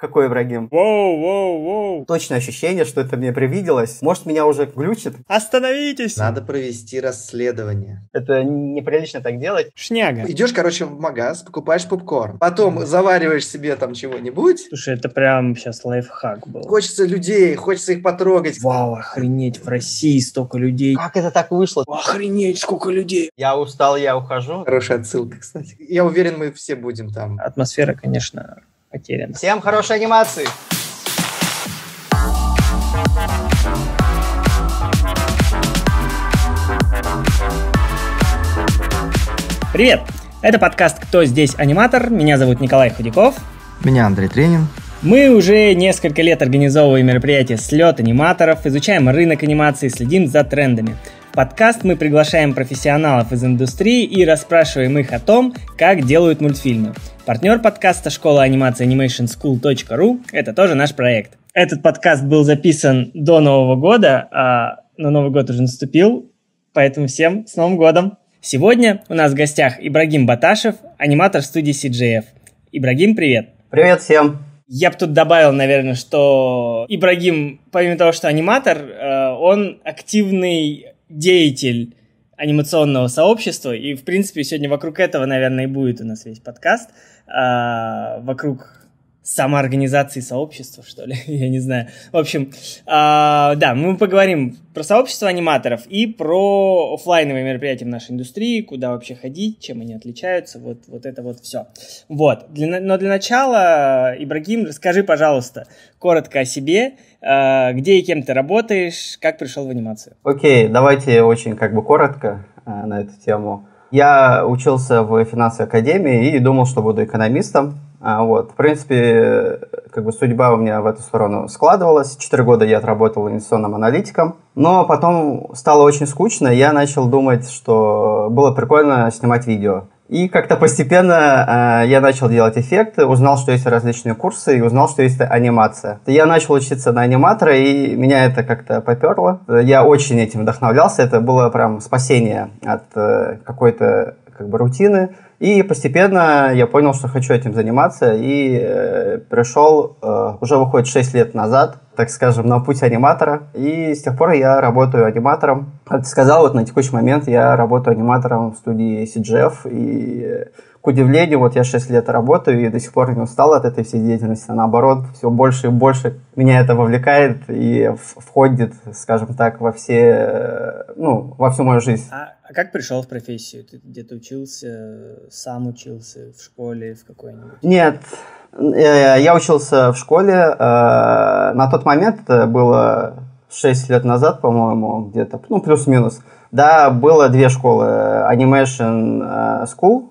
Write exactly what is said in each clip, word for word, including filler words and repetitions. Какой Ибрагим? Воу, воу, воу. Точное ощущение, что это мне привиделось. Может, меня уже глючит? Остановитесь! Надо провести расследование. Это неприлично так делать. Шняга. Идешь, короче, в магаз, покупаешь попкорн. Потом завариваешь себе там чего-нибудь. Слушай, это прям сейчас лайфхак был. Хочется людей, хочется их потрогать. Вау, охренеть, в России столько людей. Как это так вышло? Охренеть, сколько людей. Я устал, я ухожу. Хорошая отсылка, кстати. Я уверен, мы все будем там. Атмосфера, конечно... потерян. Всем хорошей анимации! Привет! Это подкаст «Кто здесь аниматор?». Меня зовут Николай Худяков. Меня Андрей Тренин. Мы уже несколько лет организовываем мероприятие «Слёт аниматоров», изучаем рынок анимации, следим за трендами. В подкаст мы приглашаем профессионалов из индустрии и расспрашиваем их о том, как делают мультфильмы. Партнер подкаста — школа анимации Animation School точка ру. Это тоже наш проект. Этот подкаст был записан до Нового года, а, но Новый год уже наступил, поэтому всем с Новым годом! Сегодня у нас в гостях Ибрагим Боташев, аниматор студии си джи эф. Ибрагим, привет! Привет всем! Я бы тут добавил, наверное, что Ибрагим, помимо того, что аниматор, он активный деятель анимационного сообщества, и, в принципе, сегодня вокруг этого, наверное, и будет у нас весь подкаст, а, вокруг самоорганизации сообщества, что ли, я не знаю. В общем, а, да, мы поговорим про сообщество аниматоров и про офлайновые мероприятия в нашей индустрии, куда вообще ходить, чем они отличаются, вот, вот это вот все. Вот, для, но для начала, Ибрагим, расскажи, пожалуйста, коротко о себе, где и кем ты работаешь, как пришел в анимацию. Окей, давайте очень как бы коротко на эту тему. Я учился в финансовой академии и думал, что буду экономистом. Вот. В принципе, как бы судьба у меня в эту сторону складывалась. Четыре года я отработал инвестиционным аналитиком, но потом стало очень скучно, и я начал думать, что было прикольно снимать видео. И как-то постепенно э, я начал делать эффекты, узнал, что есть различные курсы, и узнал, что есть анимация. Я начал учиться на аниматора, и меня это как-то поперло. Я очень этим вдохновлялся, это было прям спасение от э, какой-то как бы рутины. И постепенно я понял, что хочу этим заниматься, и э, пришел, э, уже выходит шесть лет назад, так скажем, на путь аниматора. И с тех пор я работаю аниматором. Как ты сказал, вот на текущий момент я работаю аниматором в студии си джи эф. И э, к удивлению, вот я шесть лет работаю и до сих пор не устал от этой всей деятельности. А наоборот, все больше и больше меня это вовлекает и входит, скажем так, во все, ну, во всю мою жизнь. А как пришел в профессию? Ты где-то учился, сам учился в школе, в какой-нибудь? Нет, я учился в школе. На тот момент, это было шесть лет назад, по-моему, где-то, ну, плюс-минус. Да, было две школы. Animation School,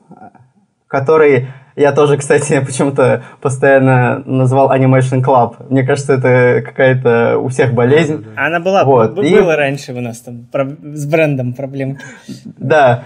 который... Я тоже, кстати, почему-то постоянно назвал Animation Club. Мне кажется, это какая-то у всех болезнь. Она была, вот. б- было и... раньше у нас там про- с брендом проблемки. Да.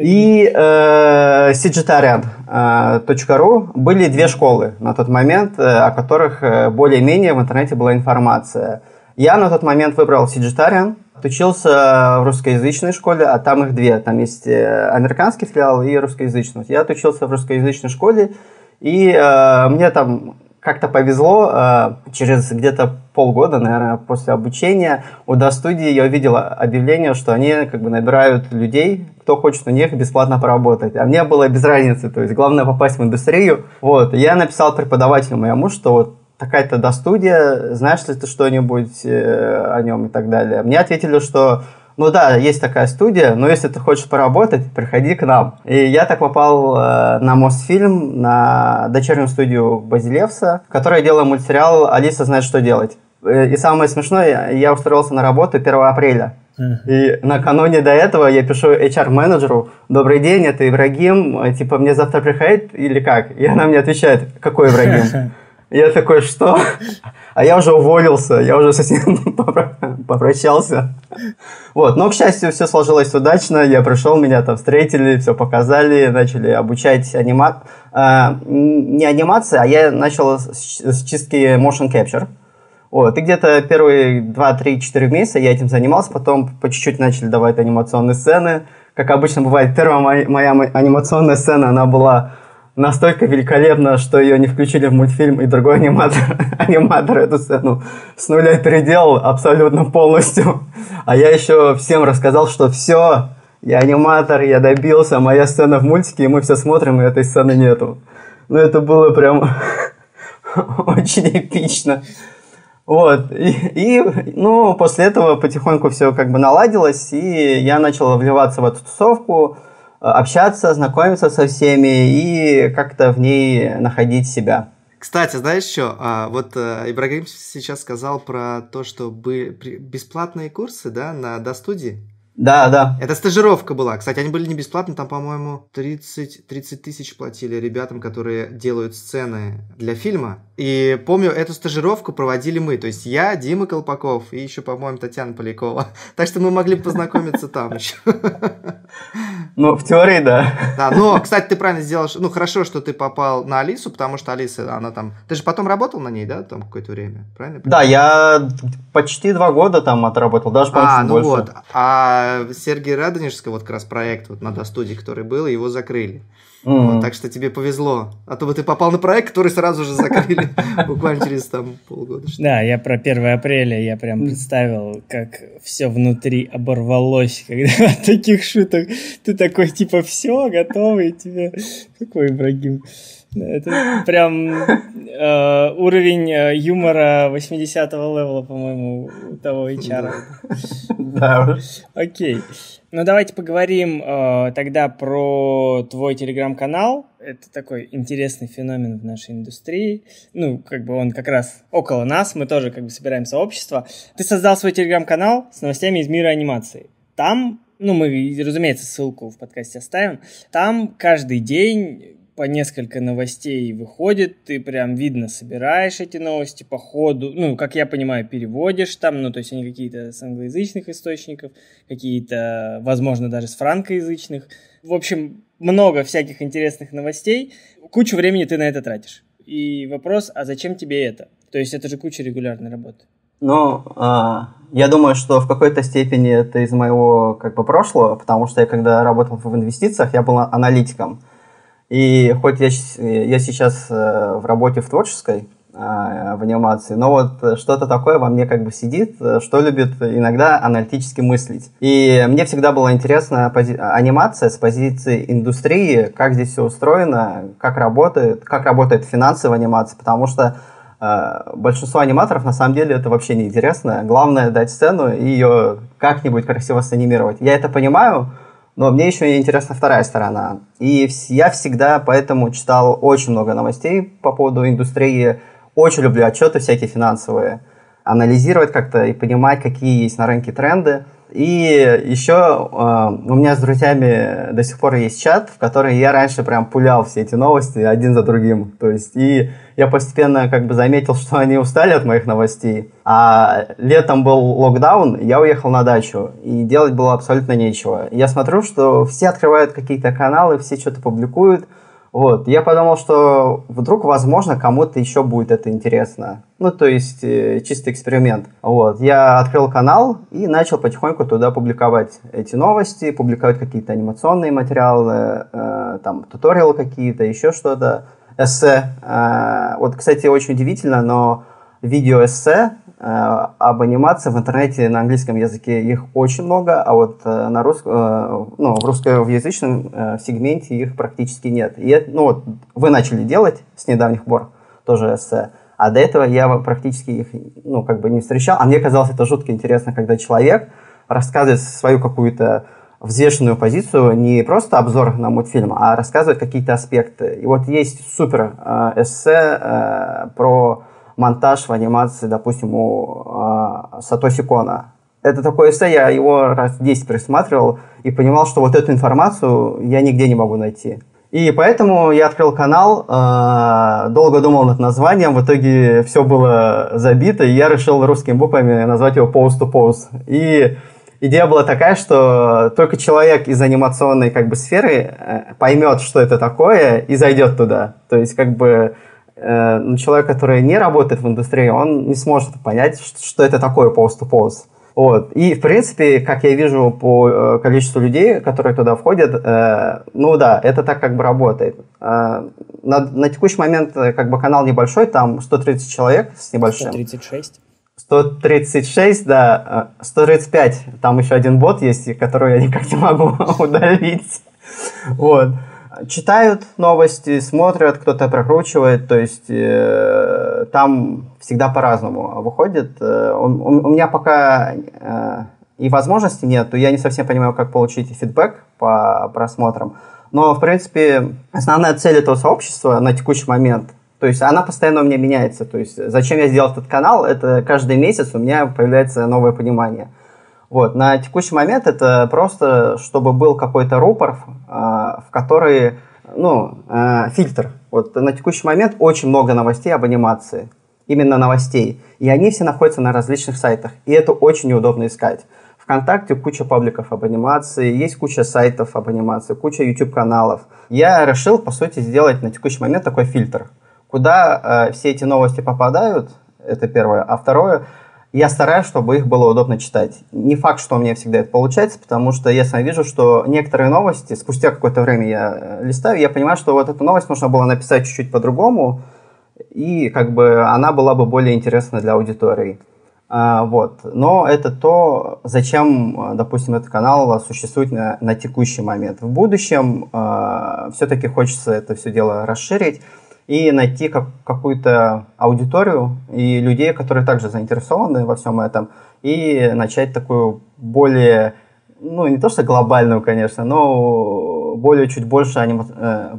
И э, си джи ти эй ар эн точка ру были две школы на тот момент, о которых более-менее в интернете была информация. Я на тот момент выбрал си джи ти эй ар эн, отучился в русскоязычной школе, а там их две. Там есть американский филиал и русскоязычный. Я отучился в русскоязычной школе, и э, мне там как-то повезло. Э, через где-то полгода, наверное, после обучения у DaStudio я увидел объявление, что они как бы набирают людей, кто хочет у них бесплатно поработать. А мне было без разницы, то есть главное попасть в индустрию. Вот. Я написал преподавателю моему, что вот такая-то DaStudio, знаешь ли ты что-нибудь э, о нем и так далее. Мне ответили, что, ну да, есть такая студия, но если ты хочешь поработать, приходи к нам. И я так попал э, на Мосфильм, на дочернюю студию Базилевса, в которой я делаю мультсериал «Алиса знает, что делать». И самое смешное, я устроился на работу первого апреля. И накануне до этого я пишу эйч ар-менеджеру: «Добрый день, это Ибрагим, типа мне завтра приходить или как?» И она мне отвечает: «Какой Ибрагим?» Я такой: «Что?» А я уже уволился, я уже с ним попрощался. Вот. Но, к счастью, все сложилось удачно. Я пришел, меня там встретили, все показали, начали обучать анима... а, не анимации, а я начал с, с чистки motion capture. Вот. И где-то первые два-три-четыре месяца я этим занимался, потом по чуть-чуть начали давать анимационные сцены. Как обычно бывает, первая моя анимационная сцена, она была настолько великолепно, что ее не включили в мультфильм, и другой аниматор, аниматор эту сцену с нуля переделал абсолютно полностью. А я еще всем рассказал, что все, я аниматор, я добился, моя сцена в мультике, и мы все смотрим, и этой сцены нету. Ну, это было прям очень эпично. Вот, и, и, ну, после этого потихоньку все как бы наладилось, и я начал вливаться в эту тусовку, общаться, знакомиться со всеми и как-то в ней находить себя. Кстати, знаешь что, вот Ибрагим сейчас сказал про то, что были бесплатные курсы, да, на Достудии? Да, да. Это стажировка была. Кстати, они были не бесплатны, там, по-моему, тридцать тысяч платили ребятам, которые делают сцены для фильма. И помню, эту стажировку проводили мы. То есть я, Дима Колпаков и еще, по-моему, Татьяна Полякова. Так что мы могли познакомиться там еще. Ну, в теории, да. Да, но, кстати, ты правильно сделал. Ну, хорошо, что ты попал на Алису, потому что Алиса, она там... Ты же потом работал на ней, да, там какое-то время? Правильно? Да, я почти два года там отработал, даже, по-моему, а, ну больше. Вот. А Сергея Радонежского, вот как раз проект вот на Достудии, который был, его закрыли. Mm-hmm. Вот, так что тебе повезло. А то бы ты попал на проект, который сразу же закрыли буквально через там полгода. Да, я про первое апреля, я прям представил, как все внутри оборвалось, когда от таких шуток ты такой, типа, все, готовый тебе. Какой Ибрагим. Это прям э, уровень юмора восьмидесятого левела, по-моему, у того эйч ар. Да. Окей. Ну, давайте поговорим э, тогда про твой телеграм-канал. Это такой интересный феномен в нашей индустрии. Ну, как бы он как раз около нас. Мы тоже как бы собираем сообщество. Ты создал свой телеграм-канал с новостями из мира анимации. Там, ну, мы, разумеется, ссылку в подкасте оставим. Там каждый день... по несколько новостей выходит, ты прям, видно, собираешь эти новости по ходу, ну, как я понимаю, переводишь там, ну, то есть они какие-то с англоязычных источников, какие-то, возможно, даже с франкоязычных. В общем, много всяких интересных новостей, кучу времени ты на это тратишь. И вопрос, а зачем тебе это? То есть это же куча регулярной работы. Ну, э, я думаю, что в какой-то степени это из моего, как бы, прошлого, потому что я, когда работал в инвестициях, я был аналитиком. И хоть я, я сейчас в работе в творческой, в анимации, но вот что-то такое во мне как бы сидит, что любит иногда аналитически мыслить. И мне всегда была интересна пози- анимация с позиции индустрии, как здесь все устроено, как работает, как работает финансовая анимация, потому что большинство аниматоров на самом деле это вообще не интересно. Главное дать сцену и ее как-нибудь красиво санимировать. Я это понимаю. Но мне еще интересна вторая сторона. И я всегда поэтому читал очень много новостей по поводу индустрии. Очень люблю отчеты всякие финансовые. Анализировать как-то и понимать, какие есть на рынке тренды. И еще э, у меня с друзьями до сих пор есть чат, в который я раньше прям пулял все эти новости один за другим. То есть, и я постепенно как бы заметил, что они устали от моих новостей. А летом был локдаун, я уехал на дачу, и делать было абсолютно нечего. Я смотрю, что все открывают какие-то каналы, все что-то публикуют. Вот. Я подумал, что вдруг, возможно, кому-то еще будет это интересно. Ну, то есть, э, чистый эксперимент. Вот. Я открыл канал и начал потихоньку туда публиковать эти новости, публиковать какие-то анимационные материалы, э, там, туториалы какие-то, еще что-то, эссе. Э, вот, кстати, очень удивительно, но видео-эссе э, об анимации в интернете на английском языке их очень много, а вот э, на рус... э, ну, в русскоязычном э, сегменте их практически нет. И, ну, вот, вы начали делать с недавних пор тоже эссе, а до этого я практически их, ну, как бы не встречал. А мне казалось это жутко интересно, когда человек рассказывает свою какую-то взвешенную позицию, не просто обзор на мультфильм, а рассказывает какие-то аспекты. И вот есть супер э, эссе э, про... монтаж в анимации, допустим, у э, Сатоси Кона. Это такое эссе, я его раз десять присматривал и понимал, что вот эту информацию я нигде не могу найти. И поэтому я открыл канал, э, долго думал над названием, в итоге все было забито, и я решил русскими буквами назвать его Pose toPose. И идея была такая, что только человек из анимационной, как бы, сферы э, поймет, что это такое, и зайдет туда. То есть, как бы, человек, который не работает в индустрии, он не сможет понять, что это такое pose to pose. Вот. И, в принципе, как я вижу по количеству людей, которые туда входят, э, ну да, это так как бы работает. Э, на, на текущий момент как бы канал небольшой, там сто тридцать человек с небольшим. сто тридцать шесть. сто тридцать шесть, да, сто тридцать пять. Там еще один бот есть, который я никак не могу удалить. Вот. Читают новости, смотрят, кто-то прокручивает, то есть э, там всегда по-разному выходит. Э, он, у, у меня пока э, и возможности нет, я не совсем понимаю, как получить фидбэк по просмотрам. Но, в принципе, основная цель этого сообщества на текущий момент, то есть она постоянно у меня меняется. То есть зачем я сделал этот канал, это каждый месяц у меня появляется новое понимание. Вот. На текущий момент это просто, чтобы был какой-то рупор, э, в который, ну, э, фильтр. Вот на текущий момент очень много новостей об анимации, именно новостей, и они все находятся на различных сайтах, и это очень неудобно искать. ВКонтакте куча пабликов об анимации, есть куча сайтов об анимации, куча YouTube-каналов. Я решил, по сути, сделать на текущий момент такой фильтр, куда э, все эти новости попадают, это первое, а второе... Я стараюсь, чтобы их было удобно читать. Не факт, что у меня всегда это получается, потому что я сам вижу, что некоторые новости, спустя какое-то время я листаю, я понимаю, что вот эту новость нужно было написать чуть-чуть по-другому, и как бы она была бы более интересна для аудитории. А, вот. Но это то, зачем, допустим, этот канал существует на, на текущий момент. В будущем а, все-таки хочется это все дело расширить и найти как, какую-то аудиторию и людей, которые также заинтересованы во всем этом, и начать такую более, ну, не то что глобальную, конечно, но более чуть больше, анима...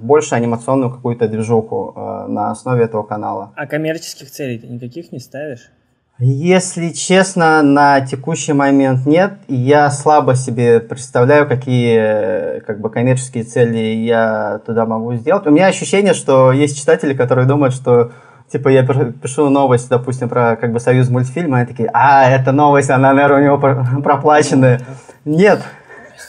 больше анимационную какую-то движуху на основе этого канала. А коммерческих целей ты никаких не ставишь? Если честно, на текущий момент нет. Я слабо себе представляю, какие как бы коммерческие цели я туда могу сделать. У меня ощущение, что есть читатели, которые думают, что типа я пишу новость, допустим, про как бы Союз мультфильма, и они такие: а, эта новость, она, наверное, у него проплаченная. Нет.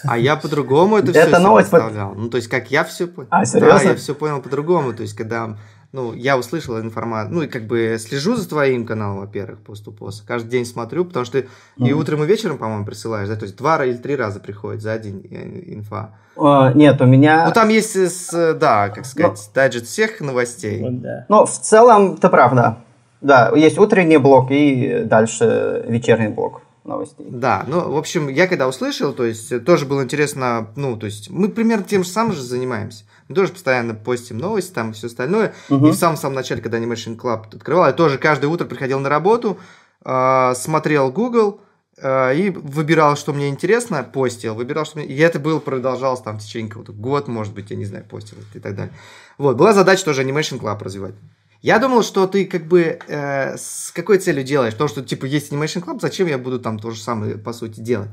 А я по-другому это все представлял. Ну, то есть, как я все понял. А, серьезно? Да, я все понял по-другому. То есть, когда... Ну, я услышал информацию, ну, и как бы слежу за твоим каналом, во-первых, Pose toPose. Каждый день смотрю, потому что ты mm. и утром, и вечером, по-моему, присылаешь, да? То есть два или три раза приходит за один инфа. Uh, нет, у меня... Ну, там есть, да, как сказать, no. дайджет всех новостей. Ну, да. Но в целом, ты прав, да. Да, есть утренний блок и дальше вечерний блок новостей. Да, ну, в общем, я когда услышал, то есть тоже было интересно, ну, то есть мы примерно тем же самым же занимаемся. Мы тоже постоянно постим новости, там, и все остальное. Uh-huh. И в самом-самом начале, когда Animation Club открывал, я тоже каждое утро приходил на работу, э, смотрел Google э, и выбирал, что мне интересно, постил, выбирал, что мне... И это было, продолжалось там в течение какого-то года, может быть, я не знаю, постил и так далее. Вот, была задача тоже Animation Club развивать. Я думал, что ты как бы э, с какой целью делаешь? То, что, типа, есть Animation Club, зачем я буду там то же самое, по сути, делать?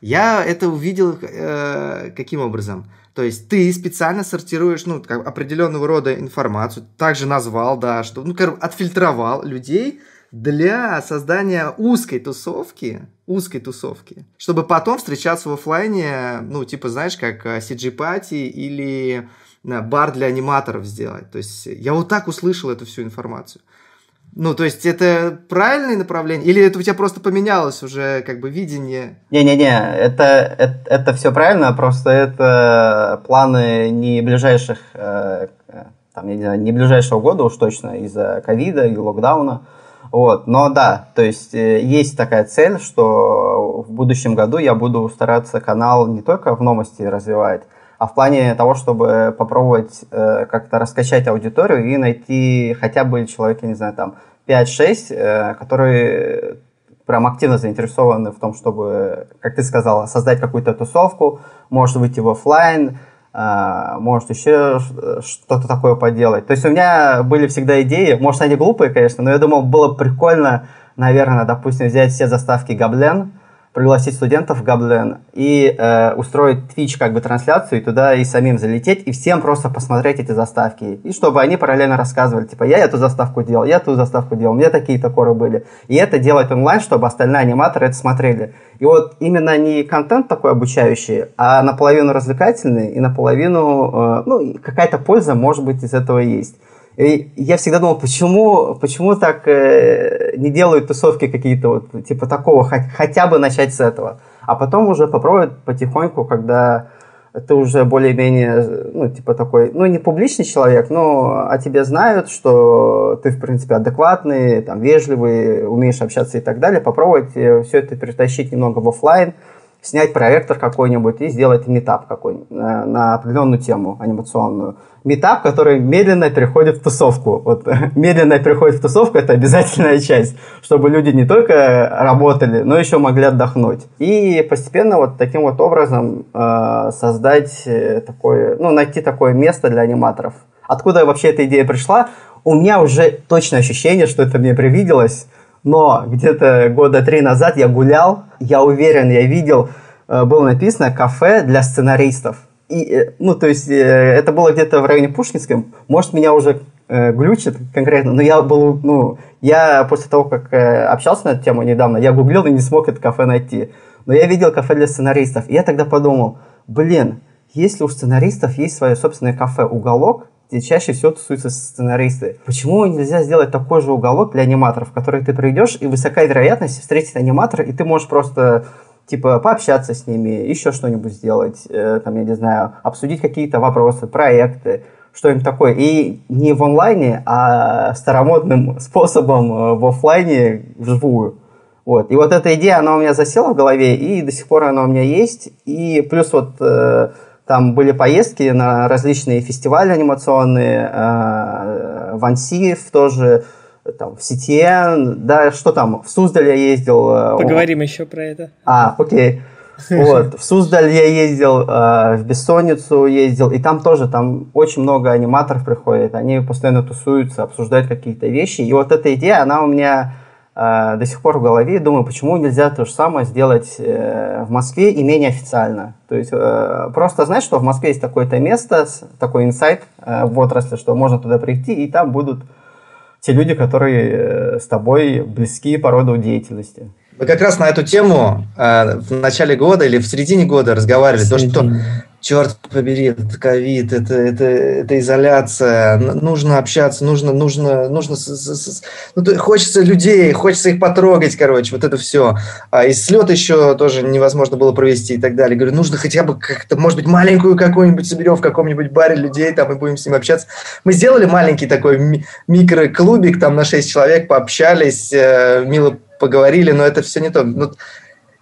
Я это увидел э, каким образом? То есть ты специально сортируешь, ну, как определенного рода информацию, также назвал, да, что, ну, как, отфильтровал людей для создания узкой тусовки, узкой тусовки, чтобы потом встречаться в офлайне, ну, типа, знаешь, как си джи пати или на, бар для аниматоров сделать. То есть я вот так услышал эту всю информацию. Ну, то есть, это правильное направление? Или это у тебя просто поменялось уже, как бы, видение? Не-не-не, это, это, это все правильно, просто это планы не ближайших, э, там, я не знаю, не ближайшего года уж точно, из-за ковида и локдауна. Вот, но да, то есть, э, есть такая цель, что в будущем году я буду стараться канал не только в новости развивать, а в плане того, чтобы попробовать э, как-то раскачать аудиторию и найти хотя бы человек, я не знаю, там, пять-шесть, э, которые прям активно заинтересованы в том, чтобы, как ты сказала, создать какую-то тусовку, может выйти в офлайн, э, может еще что-то такое поделать. То есть у меня были всегда идеи, может, они глупые, конечно, но я думал, было прикольно, наверное, допустим, взять все заставки Габлен, пригласить студентов в Габлен и э, устроить Twitch как бы трансляцию, и туда и самим залететь, и всем просто посмотреть эти заставки. И чтобы они параллельно рассказывали, типа, я эту заставку делал, я эту заставку делал, у меня такие-то коры были. И это делать онлайн, чтобы остальные аниматоры это смотрели. И вот именно не контент такой обучающий, а наполовину развлекательный, и наполовину, э, ну, какая-то польза, может быть, из этого есть. И я всегда думал, почему, почему так э, не делают тусовки какие-то, вот, типа такого, хоть, хотя бы начать с этого. А потом уже попробовать потихоньку, когда ты уже более-менее, ну, типа такой, ну, не публичный человек, но о тебе знают, что ты, в принципе, адекватный, там, вежливый, умеешь общаться и так далее, попробовать все это перетащить немного в офлайн, снять проектор какой-нибудь и сделать митап какой-нибудь на, на определенную тему анимационную. Митап, который медленно переходит в тусовку. Вот, медленно переходит в тусовку – это обязательная часть, чтобы люди не только работали, но еще могли отдохнуть. И постепенно вот таким вот образом э, создать такое, ну, найти такое место для аниматоров. Откуда вообще эта идея пришла? У меня уже точное ощущение, что это мне привиделось. Но где-то года три назад я гулял, я уверен, я видел, было написано «кафе для сценаристов». И, ну, то есть, это было где-то в районе Пушкинском, может, меня уже э, глючит конкретно, но я был, ну, я после того, как э, общался на эту тему недавно, я гуглил и не смог это кафе найти. Но я видел кафе для сценаристов, и я тогда подумал, блин, если у сценаристов есть свое собственное кафе, уголок, где чаще всего тусуются сценаристы. Почему нельзя сделать такой же уголок для аниматоров, в который ты придешь, и высокая вероятность встретить аниматора, и ты можешь просто, типа, пообщаться с ними, еще что-нибудь сделать, э, там, я не знаю, обсудить какие-то вопросы, проекты, что-нибудь такое. И не в онлайне, а старомодным способом в офлайне вживую. Вот. И вот эта идея, она у меня засела в голове, и до сих пор она у меня есть. И плюс вот... Э, Там были поездки на различные фестивали анимационные, э, в Ансиф тоже, там, в си ти эн, да, что там, в Суздаль я ездил. Э, Поговорим о... еще про это. А, окей. Вот, в Суздаль я ездил, э, в Бессонницу ездил, и там тоже, там очень много аниматоров приходит, они постоянно тусуются, обсуждают какие-то вещи, и вот эта идея, она у меня... до сих пор в голове, думаю, почему нельзя то же самое сделать в Москве и менее официально. То есть просто знать, что в Москве есть такое-то место, такой инсайт в отрасли, что можно туда прийти, и там будут те люди, которые с тобой близки по роду деятельности. Мы как раз на эту тему в начале года или в середине года разговаривали, то, что... Черт побери, это ковид, это, это, это изоляция, нужно общаться, нужно, нужно, нужно, с, с, с, ну, хочется людей, хочется их потрогать, короче, вот это все. А, и слет еще тоже невозможно было провести и так далее. Говорю, нужно хотя бы как-то, может быть, маленькую какую-нибудь соберем в каком-нибудь баре людей, там, и будем с ним общаться. Мы сделали маленький такой ми- микроклубик, там, на шесть человек, пообщались, э, мило поговорили, но это все не то. Ну,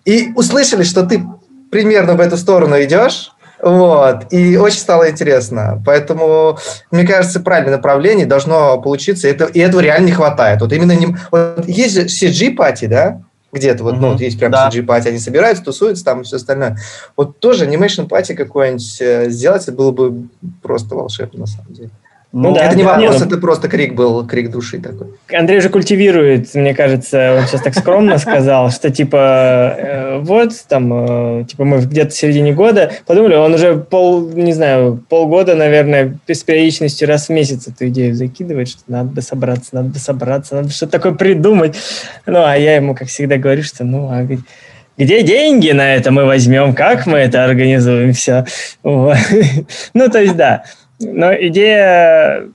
и услышали, что ты примерно в эту сторону идешь. Вот, и очень стало интересно. Поэтому, мне кажется, правильное направление должно получиться, это, и этого реально не хватает. Вот именно не, вот есть же си джи-пати, да, где-то, вот, mm-hmm. ну, вот есть прям да. си джи-пати, они собираются, тусуются там и все остальное. Вот тоже анимейшн-пати какой-нибудь сделать, это было бы просто волшебно, на самом деле. Ну, ну, да, это не вопрос, это просто крик был, крик души такой. Андрей же культивирует, мне кажется, он сейчас так скромно сказал, что типа вот там, типа мы где-то в середине года подумали, он уже пол, не знаю, полгода, наверное, с периодичностью раз в месяц эту идею закидывает, что надо бы собраться, надо бы собраться, надо что-то такое придумать. Ну, а я ему, как всегда, говорю, что ну, а ведь... Где деньги на это мы возьмем, как мы это организуем, все. Вот. Ну, то есть, да. Но идея,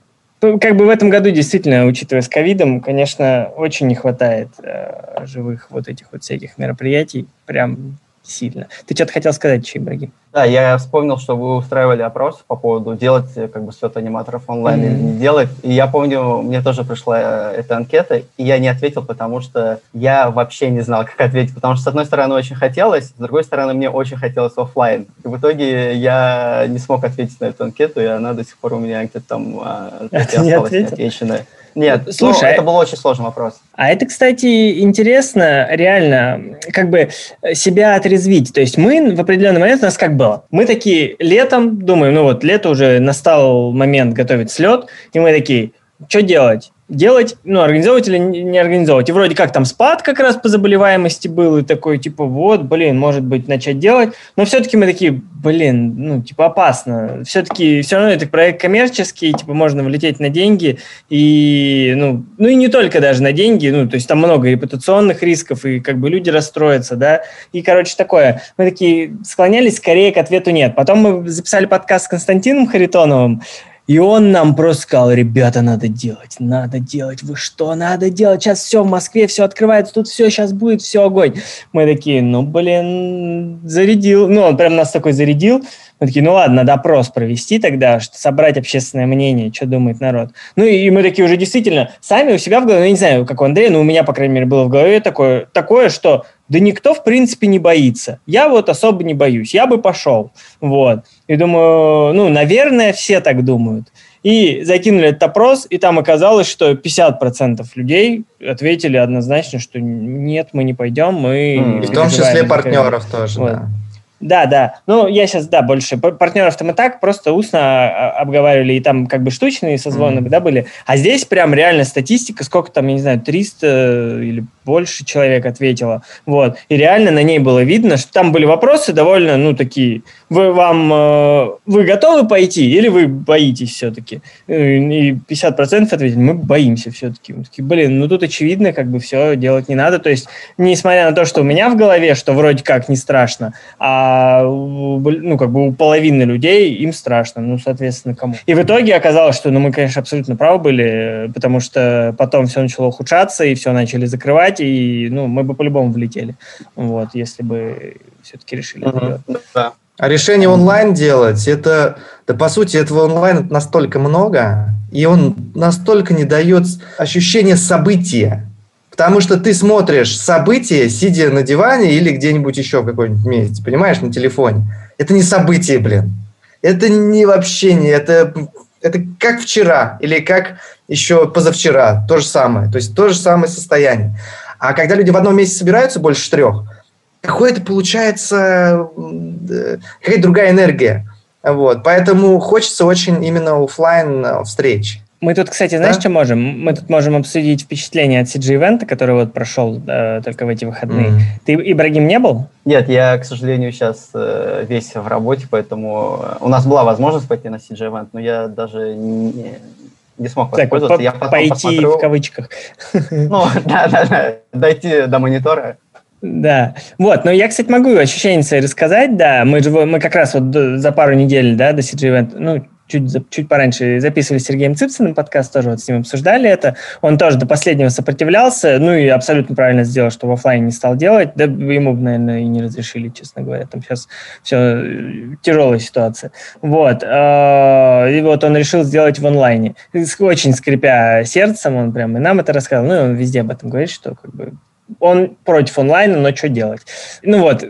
как бы в этом году действительно, учитывая с ковидом, конечно, очень не хватает э, живых вот этих вот всяких мероприятий, прям сильно. Ты что-то хотел сказать, Ибрагим? Да, я вспомнил, что вы устраивали опрос по поводу делать как бы слёт аниматоров онлайн mm-hmm. или не делать. И я помню, мне тоже пришла эта анкета, и я не ответил, потому что я вообще не знал, как ответить. Потому что, с одной стороны, очень хотелось, с другой стороны, мне очень хотелось офлайн. И в итоге я не смог ответить на эту анкету, и она до сих пор у меня где-то там осталась неотвеченная. Нет, слушай, ну, это был очень сложный вопрос. А это, кстати, интересно, реально, как бы себя отрезвить. То есть мы в определенный момент, у нас как было, мы такие летом думаем, ну вот лето уже, настал момент готовить слет, и мы такие, что делать? Делать, ну, организовывать или не организовывать. И вроде как там спад как раз по заболеваемости был, и такой, типа, вот, блин, может быть, начать делать. Но все-таки мы такие, блин, ну, типа, опасно. Все-таки, все равно это проект коммерческий, типа, можно влететь на деньги, и, ну, ну, и не только даже на деньги, ну, то есть там много репутационных рисков, и как бы люди расстроятся, да, и, короче, такое. Мы такие склонялись скорее к ответу «нет». Потом мы записали подкаст с Константином Харитоновым, И он нам просто сказал: ребята, надо делать, надо делать, вы что, надо делать, сейчас все в Москве, все открывается, тут все, сейчас будет, все огонь. Мы такие, ну, блин, зарядил, ну, он прям нас такой зарядил, мы такие, ну, ладно, допрос провести тогда, что собрать общественное мнение, что думает народ. Ну, и мы такие уже действительно сами у себя в голове, я не знаю, как у Андрея, но у меня, по крайней мере, было в голове такое, такое, что... Да никто, в принципе, не боится. Я вот особо не боюсь. Я бы пошел. Вот. И думаю, ну, наверное, все так думают. И закинули этот опрос, и там оказалось, что пятьдесят процентов людей ответили однозначно, что нет, мы не пойдем. Мы mm. не в том числе партнеров тоже, вот. Да. Да, да. Ну, я сейчас, да, больше. Партнеров-то мы так просто устно обговаривали, и там как бы штучные созвоны, mm-hmm. да, были. А здесь прям реально статистика, сколько там, я не знаю, триста или больше человек ответило. Вот. И реально на ней было видно, что там были вопросы довольно, ну, такие. Вы, вам, вы готовы пойти или вы боитесь все-таки? И пятьдесят процентов ответили, мы боимся все-таки. Мы такие, блин, ну тут очевидно, как бы все делать не надо. То есть, несмотря на то, что у меня в голове, что вроде как не страшно, а ну, как бы у половины людей им страшно, ну, соответственно, кому. И в итоге оказалось, что, ну, мы, конечно, абсолютно правы были, потому что потом все начало ухудшаться, и все начали закрывать, и, ну, мы бы по-любому влетели, вот, если бы все-таки решили. Mm-hmm. Да. А решение онлайн делать, это, да, по сути, этого онлайн настолько много, и он настолько не дает ощущения события. Потому что ты смотришь события, сидя на диване или где-нибудь еще в каком-нибудь месте, понимаешь, на телефоне. Это не событие, блин. Это не вообще не... Это, это как вчера или как еще позавчера. То же самое. То есть то же самое состояние. А когда люди в одном месте собираются, больше трех, какое-то получается... Какая-то другая энергия. Вот. Поэтому хочется очень именно офлайн встреч. Мы тут, кстати, знаешь, да? что можем? Мы тут можем обсудить впечатление от си джи-ивента, который вот прошел э, только в эти выходные. Mm. Ты, Ибрагим, не был? Нет, я, к сожалению, сейчас э, весь в работе, поэтому у нас была возможность пойти на си джи-ивент, но я даже не, не смог воспользоваться. Я потом пойти посмотрю... в кавычках. Ну, да-да-да, дойти до монитора. Да, вот, но я, кстати, могу ощущения свои рассказать, да, мы же мы как раз вот за пару недель, да, до си джи-ивента, ну, Чуть, чуть пораньше записывали с Сергеем Цыпциным подкаст, тоже вот с ним обсуждали это. Он тоже до последнего сопротивлялся, ну и абсолютно правильно сделал, что в офлайне не стал делать. Да ему, наверное, и не разрешили, честно говоря. Там сейчас все тяжелая ситуация. Вот. И вот он решил сделать в онлайне. Очень скрипя сердцем, он прям и нам это рассказал. Ну, он везде об этом говорит, что как бы... Он против онлайна, но что делать? Ну вот,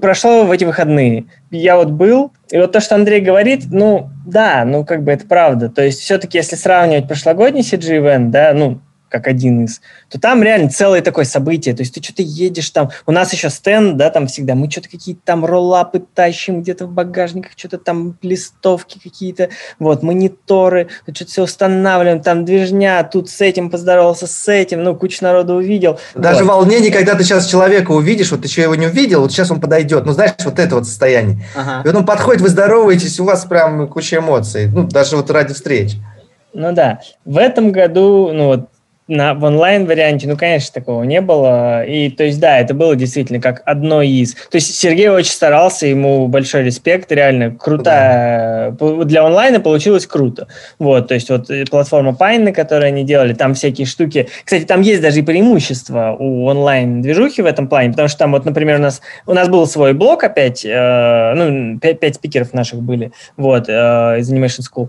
прошло в эти выходные. Я вот был, и вот то, что Андрей говорит, ну да, ну как бы это правда. То есть все-таки, если сравнивать прошлогодний си джи-ивент, да, ну, как один из, то там реально целое такое событие. То есть ты что-то едешь там, у нас еще стенд, да, там всегда, мы что-то какие-то там роллапы тащим где-то в багажниках, что-то там листовки какие-то, вот, мониторы, что-то все устанавливаем, там движня, тут с этим поздоровался, с этим, ну, кучу народу увидел. Даже вот. Волнение, когда ты сейчас человека увидишь, вот ты еще его не увидел, вот сейчас он подойдет, ну, знаешь, вот это вот состояние. Ага. И вот он подходит, вы здороваетесь, у вас прям куча эмоций, ну, даже вот ради встреч. Ну, да. В этом году, ну, вот, На, в онлайн-варианте, ну, конечно, такого не было. И, то есть, да, это было действительно как одно из... То есть, Сергей очень старался, ему большой респект, реально круто. Да. Для онлайна получилось круто. Вот, то есть, вот платформа Pine, которую они делали, там всякие штуки... Кстати, там есть даже и преимущества у онлайн-движухи в этом плане, потому что там, вот, например, у нас, у нас был свой блог опять, э, ну, пять, пять спикеров наших были, вот, э, из Animation School.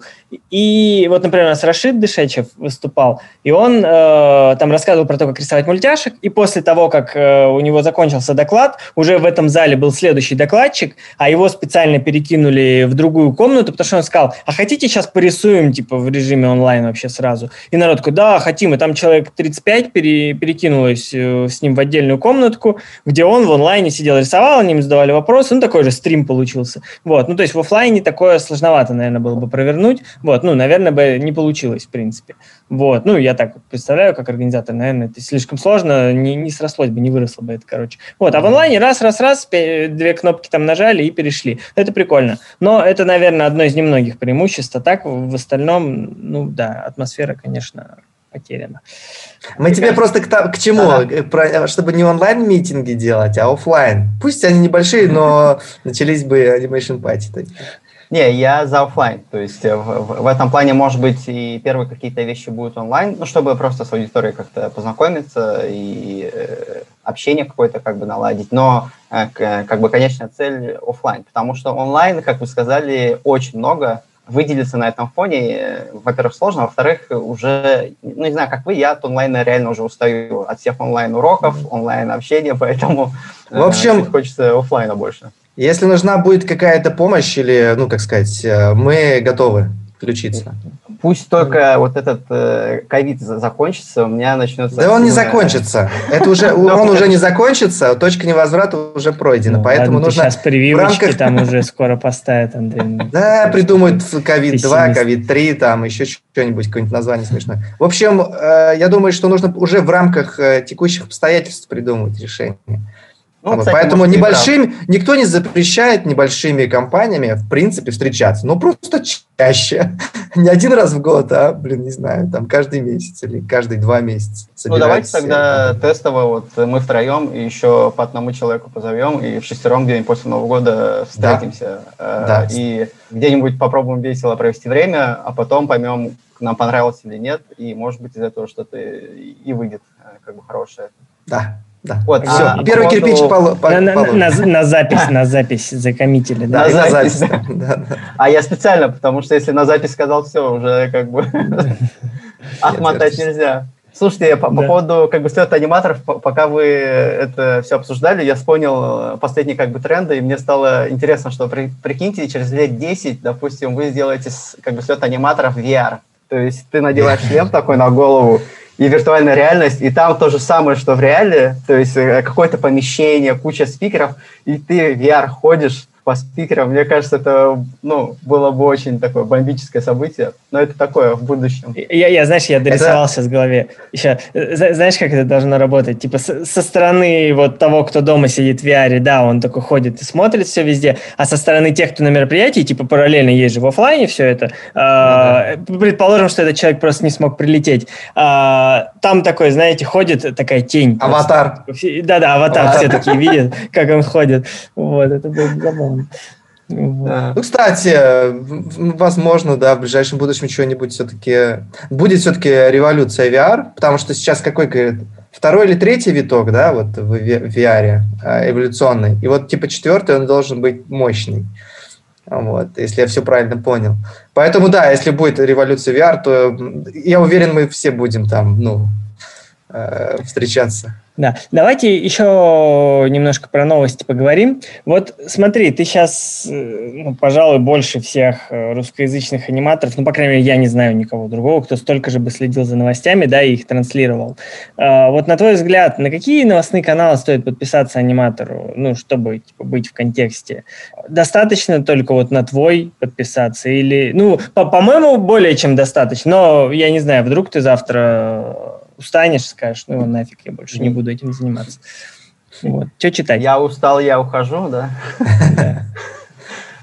И вот, например, у нас Рашид Дышачев выступал, и он... Э, там рассказывал про то, как рисовать мультяшек, и после того, как э, у него закончился доклад, уже в этом зале был следующий докладчик, а его специально перекинули в другую комнату, потому что он сказал, а хотите сейчас порисуем, типа, в режиме онлайн вообще сразу? И народ такой, да, хотим, и там человек тридцать пять пере, перекинулось э, с ним в отдельную комнатку, где он в онлайне сидел, рисовал, они им задавали вопросы, ну, такой же стрим получился. Вот, ну, то есть в офлайне такое сложновато, наверное, было бы провернуть, вот, ну, наверное, бы не получилось, в принципе. Вот, ну, я так представляю, как организатор, наверное, это слишком сложно, не, не срослось бы, не выросло бы это, короче. Вот, а в онлайне раз-раз-раз, две кнопки там нажали и перешли. Это прикольно. Но это, наверное, одно из немногих преимуществ. А так, в остальном, ну да, атмосфера, конечно, потеряна. Мы тебе просто к, к чему? Ага. Про, чтобы не онлайн-митинги делать, а офлайн. Пусть они небольшие, но начались бы анимейшн-пати. Не, я за офлайн. То есть в, в этом плане, может быть, и первые какие-то вещи будут онлайн, ну, чтобы просто с аудиторией как-то познакомиться и э, общение какое-то как бы наладить. Но э, как бы конечная цель офлайн, потому что онлайн, как вы сказали, очень много. Выделиться на этом фоне, во-первых, сложно, во-вторых, уже, ну, не знаю, как вы, я от онлайна реально уже устаю, от всех онлайн-уроков, онлайн-общения, поэтому в общем, хочется офлайна больше. Если нужна будет какая-то помощь или, ну, как сказать, мы готовы включиться. Пусть только вот этот э, ковид закончится, у меня начнется... Да он не закончится. Это уже, он уже не закончится, точка невозврата уже пройдена. Поэтому нужно... Сейчас прививочки там уже скоро поставят, Андрей. Да, придумают ковид два, ковид три, там еще что-нибудь, какое-нибудь название смешное. В общем, я думаю, что нужно уже в рамках текущих обстоятельств придумывать решение. Ну, кстати, поэтому небольшими, никто не запрещает небольшими компаниями, в принципе, встречаться. Ну, просто чаще. Не один раз в год, а, блин, не знаю, там каждый месяц или каждые два месяца. Ну, давайте тогда тестово вот мы втроем и еще по одному человеку позовем, и в шестером где-нибудь после Нового года встретимся. Да. Э, да. И где-нибудь попробуем весело провести время, а потом поймем, нам понравилось или нет, и, может быть, из этого что-то и выйдет как бы хорошее. Да. Да. Вот, все, а, первый вот, кирпич вот, полу... на, на, на, на запись, на запись закоммитили. Да? На запись, да. Да. А я специально, потому что если на запись сказал, все, уже как бы отмотать нельзя. Слушайте, по, по да. поводу как бы слёта аниматоров, пока вы это все обсуждали, я вспомнил последние как бы тренды, и мне стало интересно, что при, прикиньте, через лет десять, допустим, вы сделаете как бы слёт аниматоров в ви ар. То есть ты надеваешь шлем такой на голову, и виртуальная реальность, и там то же самое, что в реале, то есть какое-то помещение, куча спикеров, и ты в ви ар ходишь по спикерам. Мне кажется, это, ну, было бы очень такое бомбическое событие, но это такое в будущем. Я, я знаешь, я дорисовал сейчас в голове. Еще, знаешь, как это должно работать? Типа со, со стороны вот того, кто дома сидит в ви ар, да, он такой ходит и смотрит все везде, а со стороны тех, кто на мероприятии, типа параллельно есть же в офлайне все это. Mm-hmm. э, предположим, что этот человек просто не смог прилететь. Э, там такой, знаете, ходит такая тень. Аватар. Да-да, аватар, аватар. Все такие видят, как он ходит. Вот, это было забавно. Да. Ну, кстати, возможно, да, в ближайшем будущем что-нибудь все-таки... Будет все-таки революция ви ар, потому что сейчас какой, говорит, второй или третий виток, да, вот в ви ар эволюционный, и вот типа четвертый он должен быть мощный, вот, если я все правильно понял. Поэтому, да, если будет революция ви ар, то я уверен, мы все будем там, ну, встречаться. Да, давайте еще немножко про новости поговорим. Вот смотри, ты сейчас, ну, пожалуй, больше всех русскоязычных аниматоров, ну, по крайней мере, я не знаю никого другого, кто столько же бы следил за новостями, да, и их транслировал. А вот на твой взгляд, на какие новостные каналы стоит подписаться аниматору, ну, чтобы типа, быть в контексте? Достаточно только вот на твой подписаться или... Ну, по-моему, более чем достаточно, но я не знаю, вдруг ты завтра... Устанешь, скажешь, ну его нафиг, я больше не буду этим заниматься. Вот. Что читать? Я устал, я ухожу, да?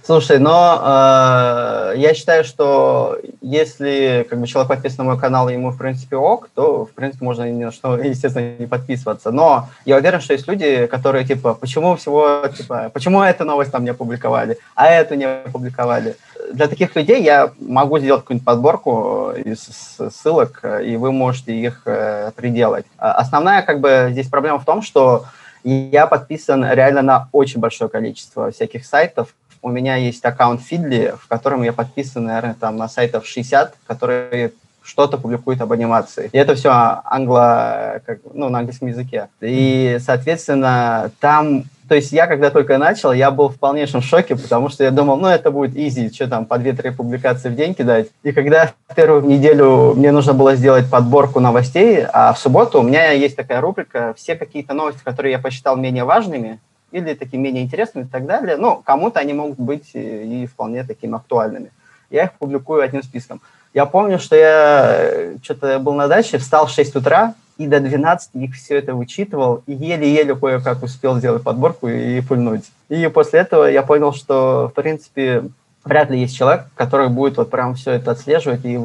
Слушай, но я считаю, что если как бы человек подписан на мой канал, ему, в принципе, ок, то, в принципе, можно ни на что, естественно, не подписываться. Но я уверен, что есть люди, которые, типа, почему всего, типа, почему эту новость там не опубликовали, а эту не опубликовали. Для таких людей я могу сделать какую-нибудь подборку из ссылок, и вы можете их э, приделать. Основная как бы здесь проблема в том, что я подписан реально на очень большое количество всяких сайтов. У меня есть аккаунт Фидли, в котором я подписан, наверное, там на сайтов шестьдесят, которые что-то публикуют об анимации. И это все англо, как, ну, на английском языке. И, соответственно, там... То есть я, когда только начал, я был в полнейшем шоке, потому что я думал, ну, это будет easy, что там, по две-три публикации в день кидать. И когда в первую неделю мне нужно было сделать подборку новостей, а в субботу у меня есть такая рубрика «Все какие-то новости, которые я посчитал менее важными или такие менее интересными и так далее». Ну, кому-то они могут быть и вполне такими актуальными. Я их публикую одним списком. Я помню, что я что-то был на даче, встал в шесть утра, и до двенадцати их все это вычитывал, и еле-еле кое-как успел сделать подборку и пульнуть. И после этого я понял, что, в принципе, вряд ли есть человек, который будет вот прям все это отслеживать и,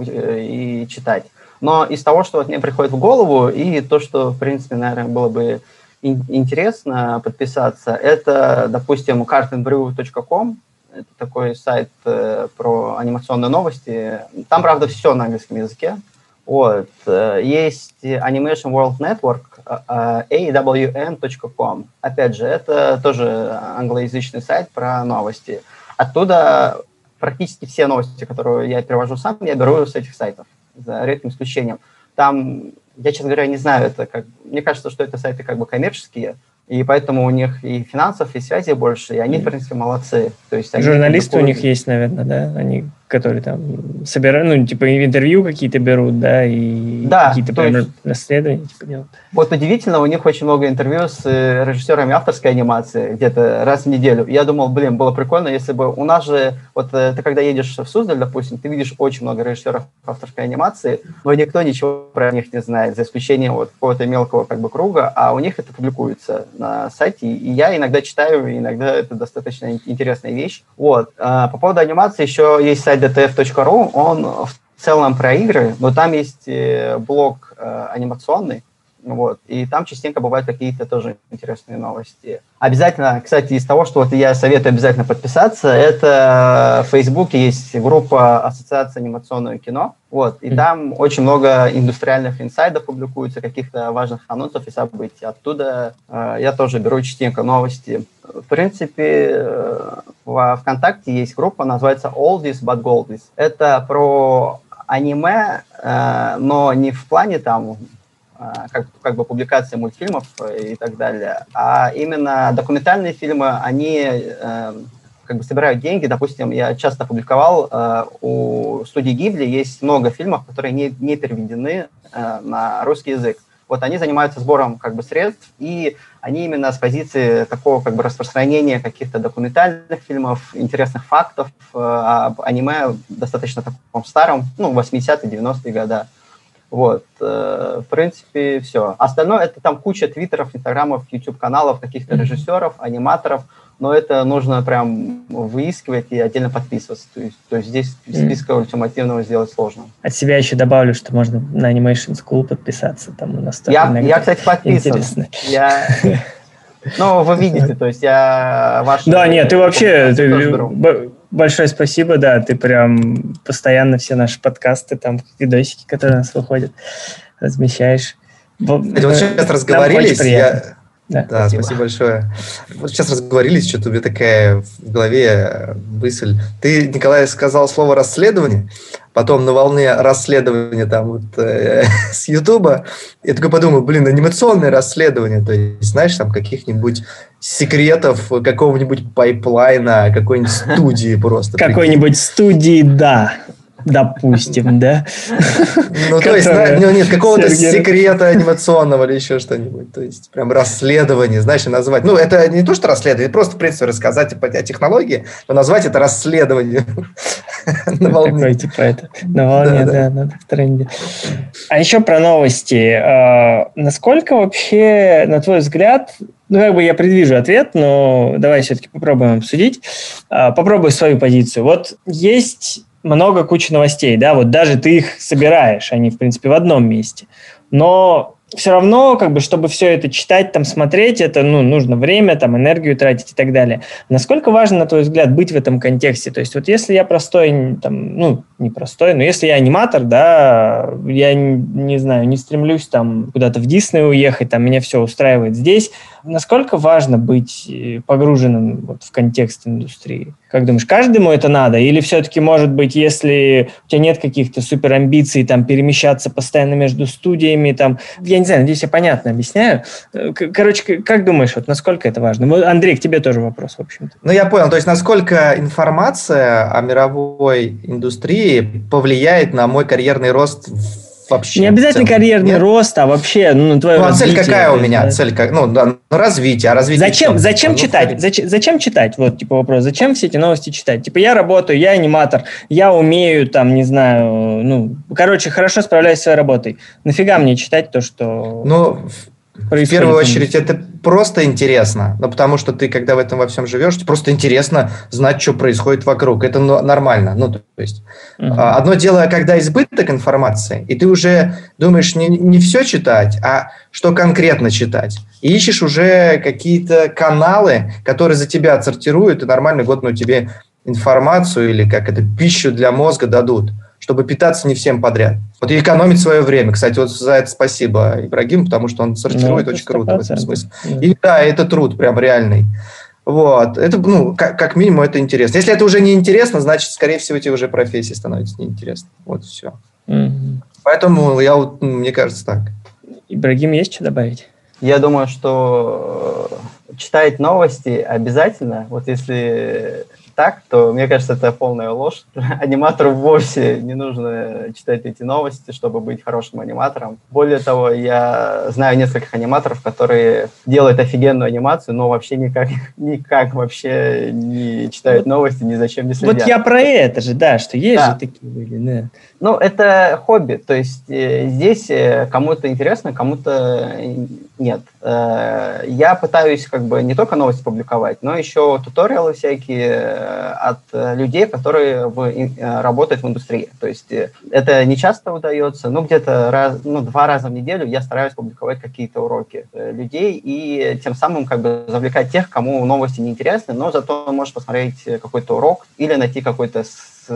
и читать. Но из того, что вот мне приходит в голову, и то, что, в принципе, наверное, было бы интересно подписаться, это, допустим, картон брю точка ком, Это такой сайт э, про анимационные новости. Там, правда, все на английском языке. Вот. Есть Animation World Network, эй дабл ю эн точка ком. Опять же, это тоже англоязычный сайт про новости. Оттуда практически все новости, которые я перевожу сам, я беру с этих сайтов, за редким исключением. Там, я, честно говоря, не знаю, это как... мне кажется, что это сайты как бы коммерческие, и поэтому у них и финансов, и связей больше, и они, в принципе, молодцы. То есть они журналисты такой... у них есть, наверное, да? Они, которые там собирают, ну, типа интервью какие-то берут, да, и да, какие-то прямо есть... расследования. Типа, делают. Вот удивительно, у них очень много интервью с режиссерами авторской анимации где-то раз в неделю. Я думал, блин, было прикольно, если бы у нас же, вот ты когда едешь в Суздаль, допустим, ты видишь очень много режиссеров авторской анимации, но никто ничего про них не знает, за исключением вот какого-то мелкого как бы круга, а у них это публикуется на сайте, и я иногда читаю, иногда это достаточно интересная вещь. Вот. А по поводу анимации еще есть сайт ди ти эф точка ру, он в целом про игры, но там есть блог анимационный, вот, и там частенько бывают какие-то тоже интересные новости. Обязательно, кстати, из того, что вот я советую обязательно подписаться, это в Фейсбуке есть группа Ассоциации анимационного кино, вот, и там очень много индустриальных инсайдов публикуется, каких-то важных анонсов и событий. Оттуда э, я тоже беру частенько новости. В принципе, э, во ВКонтакте есть группа, называется Oldies but Goldies. Это про аниме, э, но не в плане там... Как, как бы публикации мультфильмов и так далее, а именно документальные фильмы, они э, как бы собирают деньги. Допустим, я часто публиковал, э, у студии Гибли есть много фильмов, которые не, не переведены э, на русский язык. Вот они занимаются сбором как бы средств, и они именно с позиции такого как бы распространения каких-то документальных фильмов, интересных фактов э, об аниме достаточно таком старом, ну, восьмидесятые, девяностые годы. Вот, в принципе, все. Остальное, это там куча твиттеров, инстаграмов, ютуб-каналов, каких-то режиссеров, аниматоров, но это нужно прям выискивать и отдельно подписываться. То есть, то есть здесь списка ультимативного сделать сложно. От себя еще добавлю, что можно на Animation School подписаться. Там у нас я, я, кстати, подписан. Я... Ну, вы видите, то есть я... Ваш да, нет, ты вообще... Ты... Большое спасибо, да, ты прям постоянно все наши подкасты, там, видосики, которые у нас выходят, размещаешь. Кстати, вот сейчас разговорились, я... Да, да, спасибо. Спасибо большое. Вот сейчас разговорились, что-то у меня такая в голове мысль. Ты, Николай, сказал слово «расследование», потом на волне расследования там вот э, с Ютуба, я такой подумал, блин, анимационное расследование, то есть, знаешь, там каких-нибудь секретов какого-нибудь пайплайна, какой-нибудь студии просто. Какой-нибудь студии, да. Допустим, да? Ну, то есть, нет, какого-то секрета анимационного или еще что-нибудь. То есть, прям расследование, знаешь, назвать. Ну, это не то, что расследование, просто, в принципе, рассказать о технологии, но назвать это расследование. На волне. Типа это. На волне, да, на тренде. А еще про новости. Насколько вообще, на твой взгляд... Ну, как бы я предвижу ответ, но давай все-таки попробуем обсудить. Попробуй свою позицию. Вот есть... много кучи новостей, да, вот даже ты их собираешь, они, в принципе, в одном месте. Но все равно, как бы, чтобы все это читать, там, смотреть, это, ну, нужно время, там, энергию тратить и так далее. Насколько важно, на твой взгляд, быть в этом контексте? То есть, вот если я простой, там, ну, не простой, но если я аниматор, да, я, не знаю, не стремлюсь, там, куда-то в Disney уехать, там, меня все устраивает здесь. Насколько важно быть погруженным вот, в контекст индустрии? Как думаешь, каждому это надо? Или все-таки, может быть, если у тебя нет каких-то суперамбиций, там, перемещаться постоянно между студиями, там, я не знаю, надеюсь, я понятно объясняю. Короче, как думаешь, вот насколько это важно? Андрей, к тебе тоже вопрос, в общем-то. Ну, я понял, то есть, насколько информация о мировой индустрии повлияет на мой карьерный рост в вообще. Не обязательно карьерный Нет? рост, а вообще ну, твое ну, а развитие. Цель какая у меня? Да. Цель как? Ну, да, развитие. А развитие зачем, зачем, читать? Зачем, зачем читать? Вот, типа, вопрос. Зачем все эти новости читать? Типа, я работаю, я аниматор, я умею, там, не знаю, ну, короче, хорошо справляюсь с своей работой. Нафига мне читать то, что... Ну, в первую очередь, это просто интересно, ну, потому что ты, когда в этом во всем живешь, тебе просто интересно знать, что происходит вокруг. Это нормально. Ну, то есть, uh-huh. одно дело, когда избыток информации, и ты уже думаешь не, не все читать, а что конкретно читать. И ищешь уже какие-то каналы, которые за тебя отсортируют и нормально годную тебе информацию или как это, пищу для мозга дадут, чтобы питаться не всем подряд. Вот и экономить свое время. Кстати, вот за это спасибо Ибрагиму, потому что он сортирует ну, очень круто в этом смысле. Да. И да, это труд прям реальный. Вот. Это, ну, как, как минимум, это интересно. Если это уже не интересно, значит, скорее всего, эти уже профессии становятся неинтересны. Вот все. Mm-hmm. Поэтому я вот, мне кажется, так. Ибрагим, есть что добавить? Я думаю, что читать новости обязательно. Вот если так, то, мне кажется, это полная ложь. Аниматору вовсе не нужно читать эти новости, чтобы быть хорошим аниматором. Более того, я знаю нескольких аниматоров, которые делают офигенную анимацию, но вообще никак, никак вообще не читают новости, ни зачем не следят. Вот я про это же, да, что есть да. же такие были, да. Ну, это хобби, то есть э, здесь кому-то интересно, кому-то нет. Э, я пытаюсь как бы не только новости публиковать, но еще туториалы всякие от людей, которые в, э, работают в индустрии. То есть э, это не часто удается, но где-то раз, ну, два раза в неделю я стараюсь публиковать какие-то уроки э, людей и тем самым как бы завлекать тех, кому новости не интересны, но зато он может посмотреть какой-то урок или найти какой-то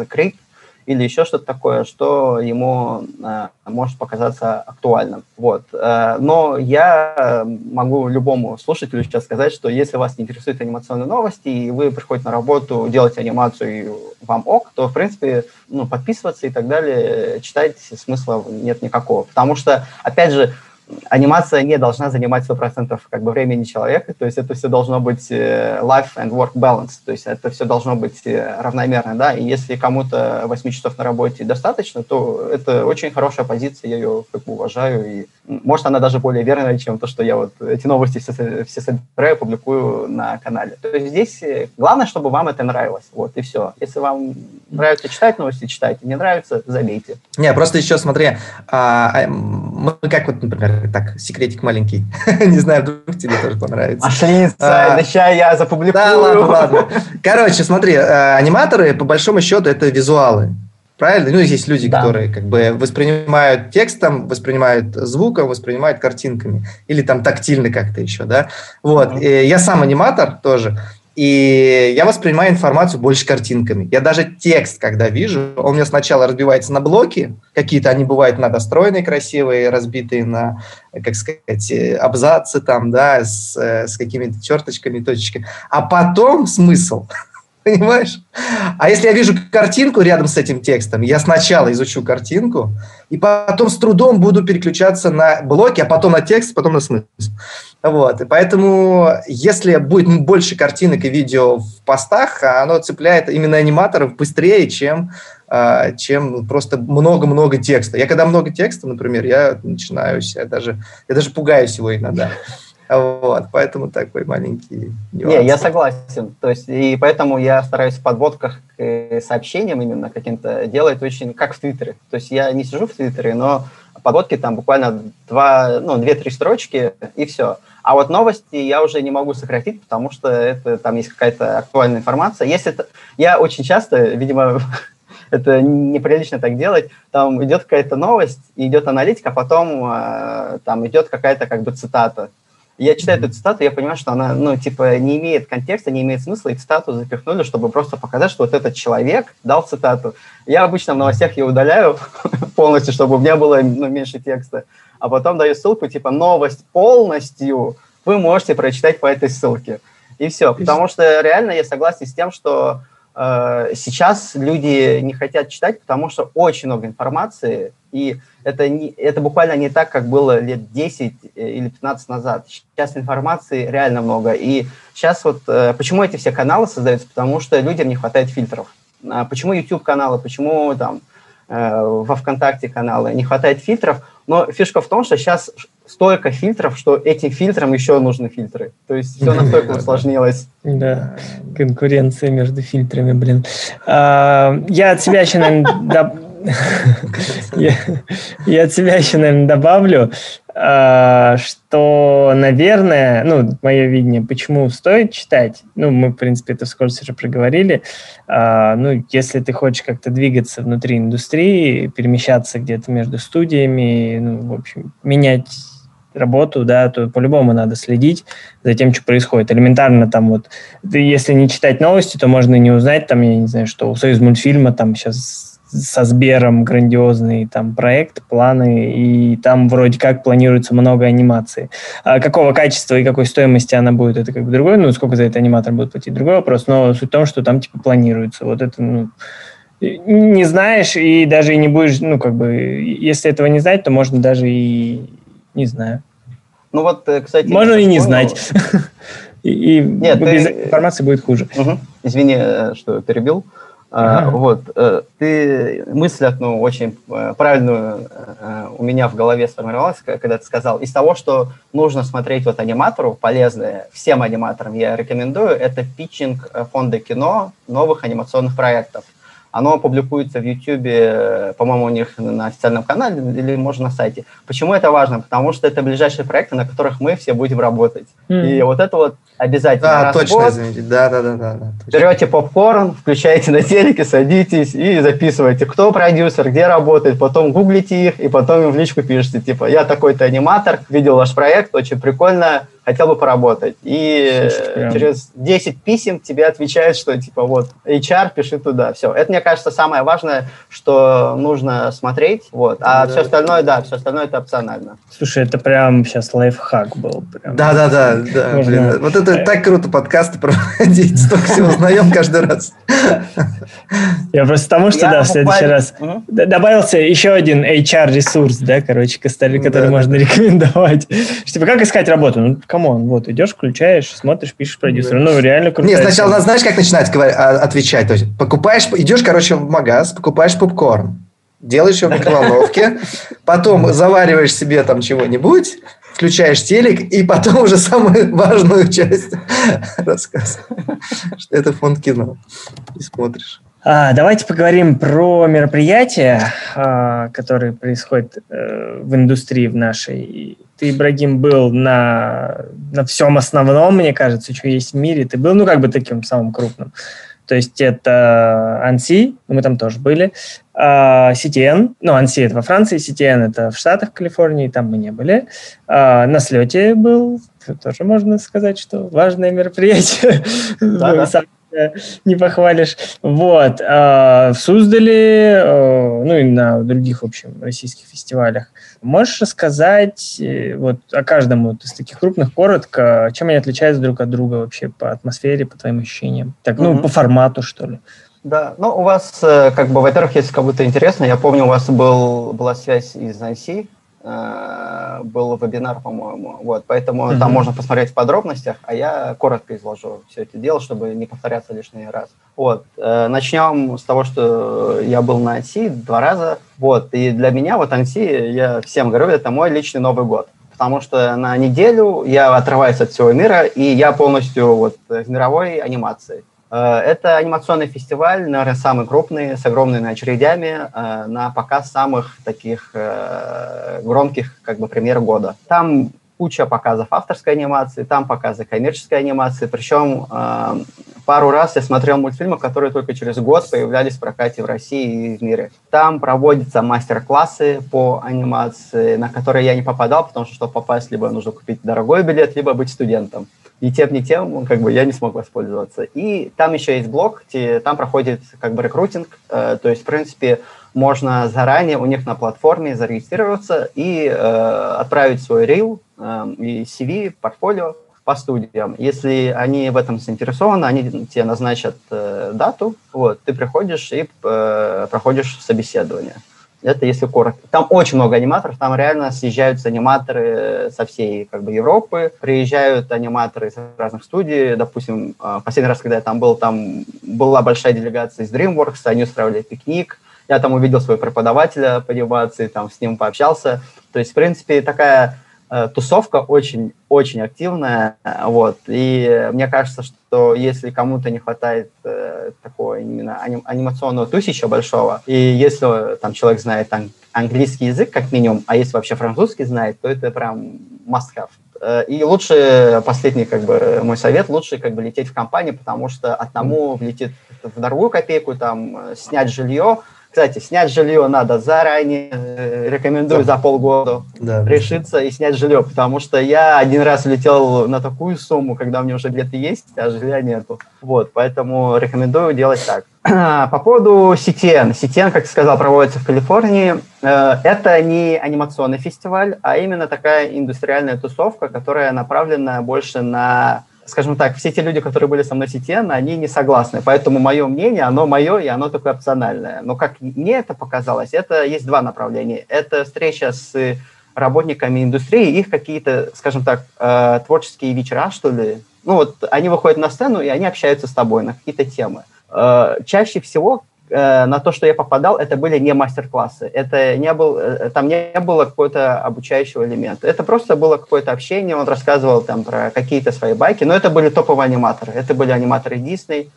скрипт, или еще что-то такое, что ему э, может показаться актуальным. Вот. Э, но я могу любому слушателю сейчас сказать, что если вас не интересуют анимационные новости, и вы приходите на работу, делаете анимацию, и вам ок, то, в принципе, ну, подписываться и так далее, читать смысла нет никакого. Потому что, опять же, анимация не должна занимать сто процентов как бы времени человека, то есть это все должно быть life and work balance, то есть это все должно быть равномерно, да, и если кому-то восемь часов на работе достаточно, то это очень хорошая позиция, я ее как бы уважаю, и может она даже более верная, чем то, что я вот эти новости все, все собираю, публикую на канале. То есть здесь главное, чтобы вам это нравилось, вот, и все. Если вам нравится читать новости, читайте, не нравится, забейте. Не, просто еще смотри, мы как вот, например, так, секретик маленький. Не знаю, вдруг тебе тоже понравится. Пошли, а, сейчас я запубликую. Да, ладно, ладно. Короче, смотри, аниматоры, по большому счету, это визуалы. Правильно? Ну, есть люди, да. которые как бы воспринимают текстом, воспринимают звуком, воспринимают картинками. Или там тактильно как-то еще, да? Вот. Mm-hmm. Я сам аниматор тоже. И я воспринимаю информацию больше картинками. Я даже текст, когда вижу, он у меня сначала разбивается на блоки, какие-то они бывают надостроенные, красивые, разбитые на, как сказать, абзацы там, да, с, с какими-то черточками, точечками. А потом смысл, понимаешь? А если я вижу картинку рядом с этим текстом, я сначала изучу картинку, и потом с трудом буду переключаться на блоки, а потом на текст, потом на смысл. Вот, и поэтому, если будет больше картинок и видео в постах, оно цепляет именно аниматоров быстрее, чем, чем просто много-много текста. Я когда много текста, например, я начинаю себя даже, я даже пугаюсь его иногда. Вот, поэтому такой маленький нюанс. Не, я согласен. То есть, и поэтому я стараюсь в подводках к сообщениям именно каким-то делать очень, как в Твиттере. То есть я не сижу в Твиттере, но подводки там буквально два, ну, две-три строчки, и все. А вот новости я уже не могу сократить, потому что это, там есть какая-то актуальная информация. Если это, я очень часто, видимо, это неприлично так делать, там идет какая-то новость, идет аналитика, а потом э, там идет какая-то как бы цитата. Я читаю эту цитату, я понимаю, что она, ну, типа, не имеет контекста, не имеет смысла, и цитату запихнули, чтобы просто показать, что вот этот человек дал цитату. Я обычно в новостях ее удаляю полностью, чтобы у меня было, ну, меньше текста, а потом даю ссылку, типа, новость полностью вы можете прочитать по этой ссылке. И все, потому что реально я согласен с тем, что э, сейчас люди не хотят читать, потому что очень много информации, и это, не, это буквально не так, как было лет десять или пятнадцать назад. Сейчас информации реально много. И сейчас вот почему эти все каналы создаются? Потому что людям не хватает фильтров. Почему YouTube-каналы, почему там во ВКонтакте каналы? Не хватает фильтров. Но фишка в том, что сейчас столько фильтров, что этим фильтрам еще нужны фильтры. То есть все настолько усложнилось. Да, конкуренция между фильтрами, блин. Я от себя еще, наверное, Я, я от себя еще, наверное, добавлю, что, наверное, ну, мое видение, почему стоит читать, ну, мы, в принципе, это вскользь уже проговорили, ну, если ты хочешь как-то двигаться внутри индустрии, перемещаться где-то между студиями, ну, в общем, менять работу, да, то по-любому надо следить за тем, что происходит. Элементарно там вот, если не читать новости, то можно и не узнать, там, я не знаю, что у Союз мультфильма там сейчас со Сбером грандиозный там проект, планы, и там вроде как планируется много анимации. А какого качества и какой стоимости она будет, это как бы другой, ну, сколько за это аниматор будет платить, другой вопрос, но суть в том, что там типа планируется. Вот это, ну, не знаешь и даже и не будешь, ну, как бы, если этого не знать, то можно даже и не знаю. Ну вот, кстати... Можно и не вспомнил. Знать. И нет, без ты... информации будет хуже. Угу. Извини, что перебил. Ага. А, вот, ты мысль одну очень правильную у меня в голове сформировалась, когда ты сказал, из того, что нужно смотреть вот аниматору, полезное всем аниматорам я рекомендую, это питчинг фонда кино новых анимационных проектов. Оно публикуется в YouTube, по-моему, у них на официальном канале или, можно, на сайте. Почему это важно? Потому что это ближайшие проекты, на которых мы все будем работать. Mm. И вот это вот обязательно. Да, раз точно, извините. Да, да, да, да, да. Берете попкорн, включаете на телеке, садитесь и записываете, кто продюсер, где работает, потом гуглите их и потом им в личку пишете, типа, я такой-то аниматор, видел ваш проект, очень прикольно, хотел бы поработать. И слушайте, через десять писем тебе отвечают, что типа вот эйч ар, пиши туда. Все. Это, мне кажется, самое важное, что нужно смотреть. Вот. А да, все остальное, да, все остальное это опционально. Слушай, это прям сейчас лайфхак был. Да-да-да. Можно... Вот это так круто подкасты проводить. Столько всего узнаем каждый раз. Я просто потому, что да, в следующий раз добавился еще один эйч ар-ресурс, да, короче, который можно рекомендовать. Типа, как искать работу? Ну, камон, вот, идешь, включаешь, смотришь, пишешь продюсеру. Ну, реально круто. Нет, сначала надо, знаешь, как начинать отвечать? То есть, покупаешь, идешь, короче, в магаз, покупаешь попкорн, делаешь его в микроволновке, потом завариваешь себе там чего-нибудь, включаешь телек, и потом уже самую важную часть рассказа, что это фонд кино, и смотришь. А, давайте поговорим про мероприятия, а, которые происходят а, в индустрии в нашей. Ты, Ибрагим, был на, на всем основном, мне кажется, что есть в мире. Ты был, ну, как бы таким самым крупным. То есть это Annecy, мы там тоже были, а, си ти эн, ну, Annecy это во Франции, си ти эн это в Штатах, в Калифорнии, там мы не были. А, на Слёте был, тоже можно сказать, что важное мероприятие. Да, да. Не похвалишь. Вот. В Суздале, ну и на других, в общем, российских фестивалях. Можешь рассказать вот о каждом вот из таких крупных коротко, чем они отличаются друг от друга вообще по атмосфере, по твоим ощущениям? Так, ну, mm-hmm. по формату, что ли? Да, ну, у вас, как бы, во-первых, если кому-то интересно, я помню, у вас был, была связь из Annecy, был вебинар, по-моему, вот, поэтому mm-hmm. там можно посмотреть в подробностях, а я коротко изложу все это дело, чтобы не повторяться лишний раз. Вот, начнем с того, что я был на Annecy два раза, вот, и для меня вот Annecy, я всем говорю, это мой личный Новый год, потому что на неделю я отрываюсь от всего мира, и я полностью вот в мировой анимации. Это анимационный фестиваль, наверное, самый крупный, с огромными очередями на показ самых таких громких, как бы, премьер года. Там куча показов авторской анимации, там показы коммерческой анимации, причем пару раз я смотрел мультфильмы, которые только через год появлялись в прокате в России и в мире. Там проводятся мастер-классы по анимации, на которые я не попадал, потому что, чтобы попасть, либо нужно купить дорогой билет, либо быть студентом. И тем не тем, как бы, я не смог воспользоваться. И там еще есть блог, где там проходит, как бы, рекрутинг. Э, то есть, в принципе, можно заранее у них на платформе зарегистрироваться и э, отправить свой рил, э, и си ви, портфолио по студиям. Если они в этом заинтересованы, они тебе назначат э, дату, вот, ты приходишь и э, проходишь собеседование. Это если коротко. Там очень много аниматоров, там реально съезжаются аниматоры со всей, как бы, Европы, приезжают аниматоры из разных студий. Допустим, последний раз, когда я там был, там была большая делегация из DreamWorks, они устраивали пикник. Я там увидел своего преподавателя по анимации, там с ним пообщался. То есть, в принципе, такая тусовка очень-очень активная. Вот. И мне кажется, что если кому-то не хватает э, такого именно аним- анимационного тусища большого, и если там человек знает ан- английский язык как минимум, а если вообще французский знает, то это прям must-have. Э, и лучше, последний, как бы, мой совет, лучше, как бы, лететь в компанию, потому что одному влетит в дорогую копейку, там, снять жилье, Кстати, снять жилье надо заранее, рекомендую да. за полгода да. решиться и снять жилье, потому что я один раз влетел на такую сумму, когда у меня уже билеты есть, а жилья нету. Вот, поэтому рекомендую делать так. По поводу си ти эн. си ти эн, как сказал, проводится в Калифорнии. Это не анимационный фестиваль, а именно такая индустриальная тусовка, которая направлена больше на... Скажем так, все те люди, которые были со мной в си ти эн, они не согласны. Поэтому мое мнение, оно мое, и оно такое опциональное. Но как мне это показалось, это есть два направления. Это встреча с работниками индустрии, их какие-то, скажем так, творческие вечера, что ли. Ну вот они выходят на сцену, и они общаются с тобой на какие-то темы. Чаще всего на то, что я попадал, это были не мастер-классы. Это не был, там не было какого-то обучающего элемента. Это просто было какое-то общение. Он рассказывал там про какие-то свои байки. Но это были топовые аниматоры. Это были аниматоры Disney,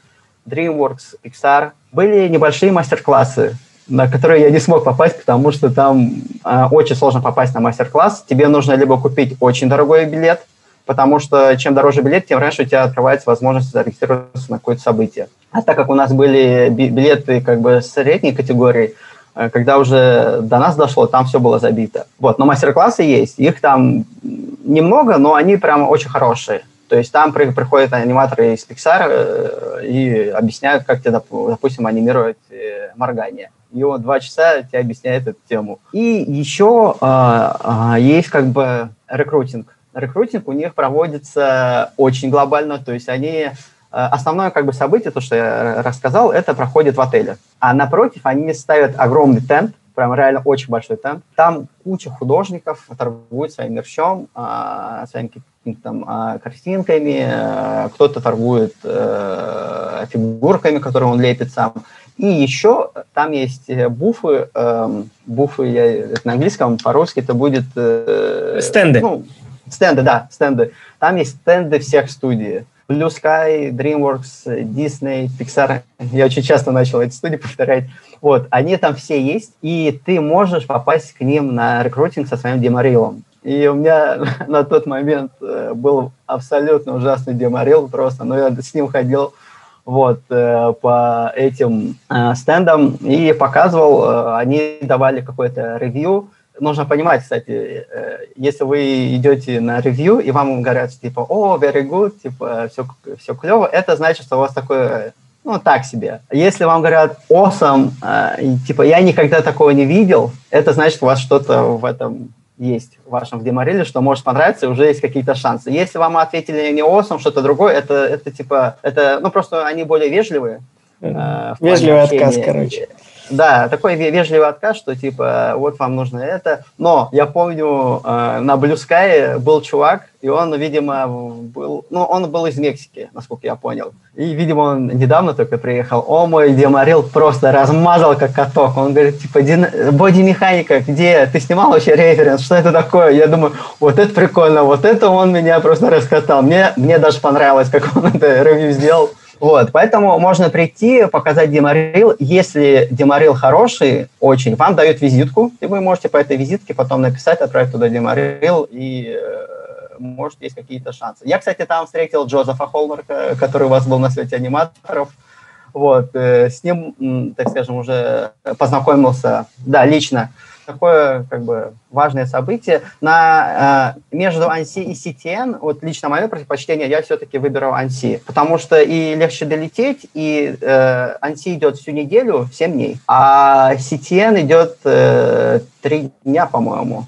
DreamWorks, Pixar. Были небольшие мастер-классы, на которые я не смог попасть, потому что там э, очень сложно попасть на мастер-класс. Тебе нужно либо купить очень дорогой билет, потому что чем дороже билет, тем раньше у тебя открывается возможность зарегистрироваться на какое-то событие. А так как у нас были билеты как бы средней категории, когда уже до нас дошло, там все было забито. Вот. Но мастер-классы есть, их там немного, но они прям очень хорошие. То есть там приходят аниматоры из Pixar и объясняют, как тебе, допустим, анимировать моргание. И он два часа тебе объясняет эту тему. И еще есть как бы рекрутинг. Рекрутинг у них проводится очень глобально, то есть они... Основное как бы событие, то, что я рассказал, это проходит в отеле. А напротив они ставят огромный тент, прям реально очень большой тент. Там куча художников торгуют своим мерчом, своими какими-то там картинками, кто-то торгует фигурками, которые он лепит сам. И еще там есть буфы, буфы, я это на английском, по-русски это будет... Стенды. Ну, стенды, да, стенды. Там есть стенды всех студий. Blue Sky, DreamWorks, Disney, Pixar. Я очень часто начал эти студии повторять. Вот, они там все есть, и ты можешь попасть к ним на рекрутинг со своим деморилом. И у меня на тот момент был абсолютно ужасный деморил просто, но я с ним ходил вот по этим стендам и показывал. Они давали какое-то ревью. Нужно понимать, кстати, если вы идете на ревью, и вам говорят, что типа, о, very good, типа, все, все клево, это значит, что у вас такое, ну, так себе. Если вам говорят awesome, типа, я никогда такого не видел, это значит, у вас что-то в этом есть, в вашем демориле, что может понравиться, и уже есть какие-то шансы. Если вам ответили не awesome, что-то другое, это, это типа, это, ну, просто они более вежливые. Вежливый отказ, короче. Да, такой вежливый отказ, что типа вот вам нужно это. Но я помню, на Blue Sky был чувак, и он, видимо, был... Ну, он был из Мексики, насколько я понял. И, видимо, он недавно только приехал. О, мой деморил просто размазал как каток. Он говорит, типа, боди-механика, где? Ты снимал вообще референс? Что это такое? Я думаю, вот это прикольно, вот это он меня просто раскатал. Мне, мне даже понравилось, как он это ревью сделал. Вот, поэтому можно прийти, показать деморил. Если деморил хороший, очень, вам дают визитку, и вы можете по этой визитке потом написать, отправить туда деморил, и, может, есть какие-то шансы. Я, кстати, там встретил Джозефа Холмарка, который у вас был на свете аниматоров. Вот, с ним, так скажем, уже познакомился, да, лично. Такое, как бы, важное событие. На, э, между Annecy и си ти эн, вот лично мое предпочтение, я все-таки выбирал Annecy, потому что и легче долететь, и э, Annecy идет всю неделю, семь дней, а си ти эн идет э, три дня, по-моему.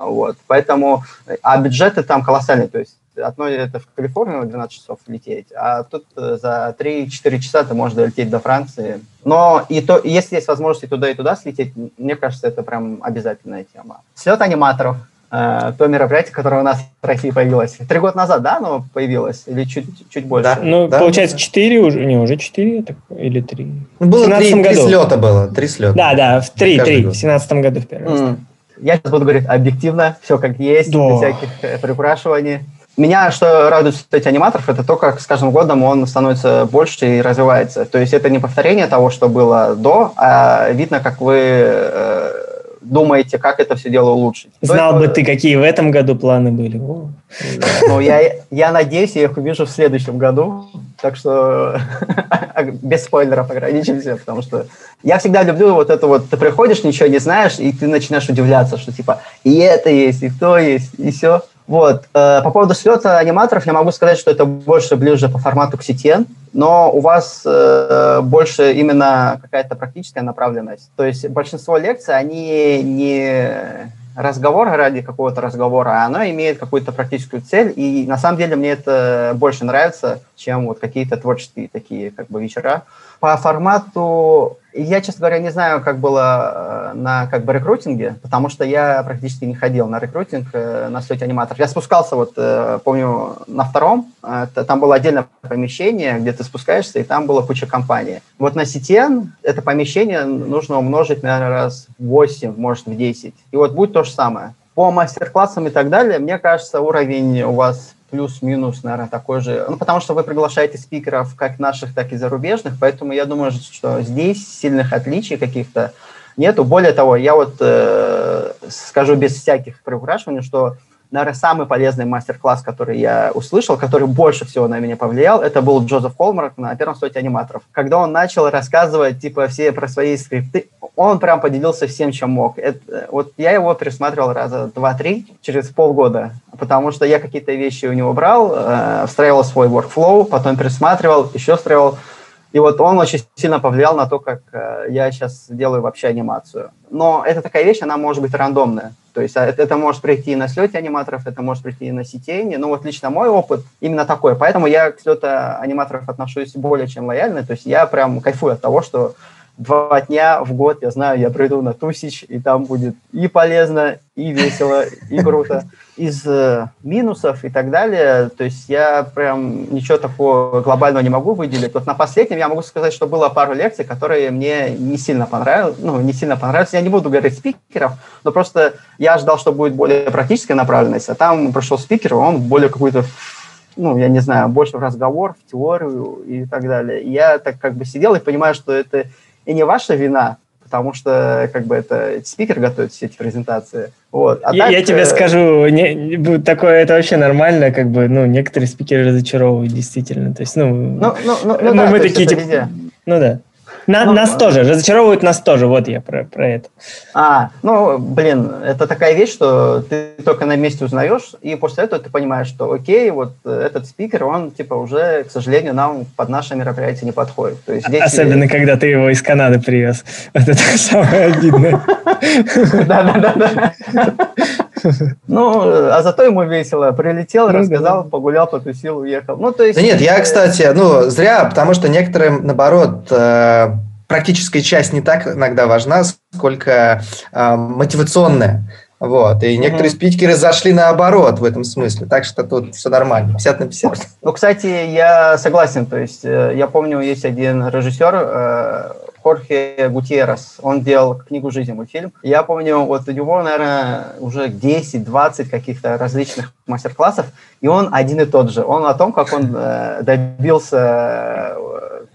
Вот, поэтому, а бюджеты там колоссальные, то есть одно это в Калифорнию двенадцать часов лететь, а тут за три-четыре часа ты можешь долететь до Франции. Но и то, если есть возможность и туда, и туда слететь, мне кажется, это прям обязательная тема. Слёт аниматоров, э, то мероприятие, которое у нас в России появилось. Три года назад, да, оно появилось? Или чуть, чуть больше? Да. Ну, да? Получается, четыре уже, не, уже четыре или три. Ну, было три, три слета было, три слета. Да, да, в три, три, в семнадцатом году в первый раз. Mm. Я сейчас буду говорить объективно, все как есть, да. Без всяких приукрашиваний. Меня, что радует в сети аниматоров, это то, как с каждым годом он становится больше и развивается. То есть это не повторение того, что было до, а видно, как вы думаете, как это все дело улучшить. Знал это... бы ты, какие в этом году планы были. Ну, я, я надеюсь, я их увижу в следующем году. Так что без спойлеров ограничимся, потому что я всегда люблю вот это вот, ты приходишь, ничего не знаешь, и ты начинаешь удивляться, что типа и это есть, и то есть, и все. Вот. По поводу слета аниматоров я могу сказать, что это больше ближе по формату к си ти эн, но у вас э, больше именно какая-то практическая направленность. То есть большинство лекций, они не разговор ради какого-то разговора, а оно имеет какую-то практическую цель, и на самом деле мне это больше нравится, чем вот какие-то творческие такие как бы вечера. По формату... Я, честно говоря, не знаю, как было на как бы рекрутинге, потому что я практически не ходил на рекрутинг на слете аниматоров. Я спускался, вот помню, на втором, там было отдельное помещение, где ты спускаешься, и там была куча компаний. Вот на си ти эн это помещение нужно умножить, наверное, раз в восемь, может, в десять. И вот будет то же самое. По мастер-классам и так далее, мне кажется, уровень у вас... плюс-минус, наверное, такой же. Ну, потому что вы приглашаете спикеров как наших, так и зарубежных, поэтому я думаю, что здесь сильных отличий каких-то нету. Более того, я вот э, скажу без всяких приукрашиваний, что, наверное, самый полезный мастер-класс, который я услышал, который больше всего на меня повлиял, это был Джозеф Холмер на первом слете аниматоров. Когда он начал рассказывать, типа, все про свои скрипты, он прям поделился всем, чем мог. Это, вот я его пересматривал раза два-три через полгода, потому что я какие-то вещи у него брал, э, встраивал свой workflow, потом пересматривал, еще встраивал. И вот он очень сильно повлиял на то, как э, я сейчас делаю вообще анимацию. Но это такая вещь, она может быть рандомная. То есть это, это может прийти и на слете аниматоров, это может прийти и на си ти эн. Но вот лично мой опыт именно такой. Поэтому я к слету аниматоров отношусь более чем лояльно. То есть я прям кайфую от того, что два дня в год, я знаю, я приду на тусич, и там будет и полезно, и весело, и круто. Из э, минусов и так далее, то есть я прям ничего такого глобального не могу выделить. Вот на последнем я могу сказать, что было пару лекций, которые мне не сильно понравились. Ну, не сильно понравились. Я не буду говорить спикеров, но просто я ожидал, что будет более практическая направленность, а там пришел спикер, он более какой-то... ну, я не знаю, больше в разговор, в теорию и так далее. И я так как бы сидел и понимаю, что это и не ваша вина, потому что как бы это спикер готовит все эти презентации. Вот. А я, так, я тебе э... скажу, не, такое это вообще нормально, как бы, ну, некоторые спикеры разочаровывают действительно. То есть, ну, ну, ну, ну, ну, ну да, мы такие типа... Везде. Ну да. На, ну, нас ну, тоже, разочаровывают нас тоже, вот я про, про это. А, ну, блин, это такая вещь, что ты только на месте узнаешь, и после этого ты понимаешь, что окей, вот этот спикер, он типа уже, к сожалению, нам под наше мероприятие не подходит. То есть здесь особенно, и... когда ты его из Канады привез. Вот это самое обидное. Да-да-да. Ну, а зато ему весело. Прилетел, рассказал, погулял, потусил, уехал. Ну, то есть... Да нет, я, кстати, ну, зря, потому что некоторым, наоборот, практическая часть не так иногда важна, сколько мотивационная. Вот. И некоторые спикеры зашли наоборот в этом смысле. Так что тут все нормально. пятьдесят на пятьдесят. Ну, кстати, я согласен. То есть я помню, есть один режиссер... Хорхе Гутьеррес, он делал «Книгу жизни», мультфильм. Я помню, вот у него, наверное, уже десять-двадцать каких-то различных мастер-классов, и он один и тот же. Он о том, как он э, добился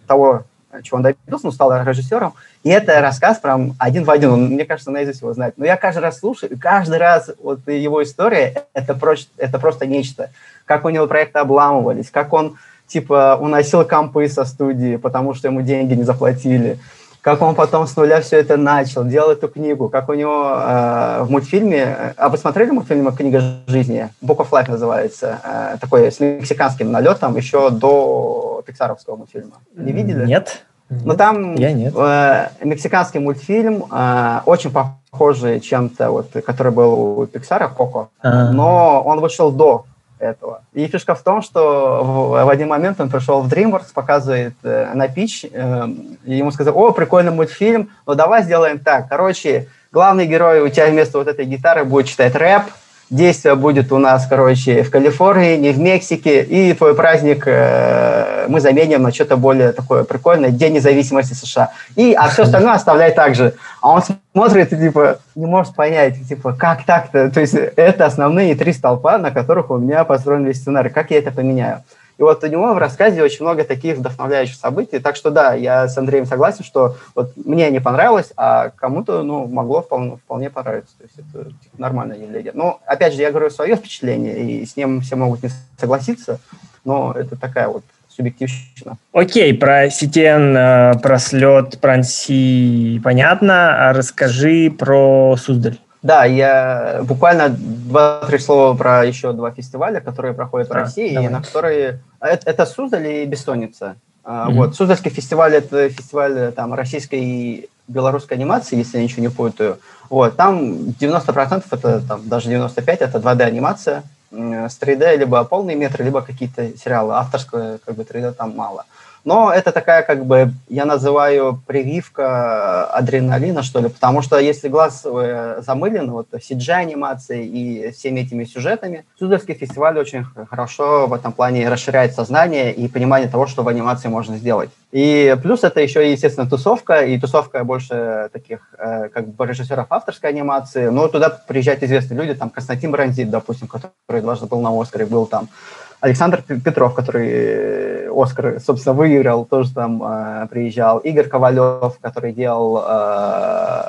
того, чего он добился, ну, стал режиссером, и это рассказ прям один в один, он, мне кажется, наизусть его знает. Но я каждый раз слушаю, и каждый раз вот его история, это, проч, это просто нечто. Как у него проекты обламывались, как он типа уносил компы со студии, потому что ему деньги не заплатили. Как он потом с нуля все это начал, делал эту книгу. Как у него э, в мультфильме... А вы смотрели мультфильм «Книга жизни»? «Book of Life» называется. Э, такой с мексиканским налетом еще до пиксаровского мультфильма. Не видели? Нет. Но там Я нет. Э, мексиканский мультфильм э, очень похожий чем-то, вот, который был у Пиксара, «Коко». А-а-а. Но он вышел до этого. И фишка в том, что в, в один момент он пришел в DreamWorks, показывает э, на питч, э, и ему сказали: о, прикольный мультфильм, но давай сделаем так. Короче, главный герой у тебя вместо вот этой гитары будет читать рэп, действие будет у нас, короче, в Калифорнии, не в Мексике, и твой праздник э, мы заменим на что-то более такое прикольное, День независимости США. И, а все остальное оставляй так же. А он смотрит и, типа, не может понять, типа, как так-то? То есть это основные три столпа, на которых у меня построен весь сценарий. Как я это поменяю? И И вот у него в рассказе очень много таких вдохновляющих событий. Так что да, я с Андреем согласен, что вот мне не понравилось, а кому-то, ну, могло вполне, вполне понравиться. То есть это типа, нормальное явление. Но, опять же, я говорю свое впечатление, и с ним все могут не согласиться, но это такая вот субъективщина. Окей, про си ти эн, про Слёт, про Анси понятно. А расскажи про Суздаль. Да, я буквально два-три слова про еще два фестиваля, которые проходят а, в России, давай. И на которые... Это, это Суздаль и Бессонница. Mm-hmm. Вот. Суздальский фестиваль – это фестиваль там, российской и белорусской анимации, если я ничего не путаю. Вот. Там девяносто процентов, это, там, даже девяносто пять процентов – это два дэ-анимация с три дэ, либо полные метры, либо какие-то сериалы. Авторского как бы, три дэ там мало. Но это такая, как бы, я называю прививка адреналина, что ли, потому что если глаз замылен, вот си джи-анимацией и всеми этими сюжетами, Суздальский фестиваль очень хорошо в этом плане расширяет сознание и понимание того, что в анимации можно сделать. И плюс это еще, естественно, тусовка, и тусовка больше таких, как бы, режиссеров авторской анимации, но туда приезжают известные люди, там, Константин Бронзит, допустим, который дважды был на «Оскаре», был там, Александр Петров, который «Оскар», собственно, выиграл, тоже там э, приезжал. Игорь Ковалев, который делал э,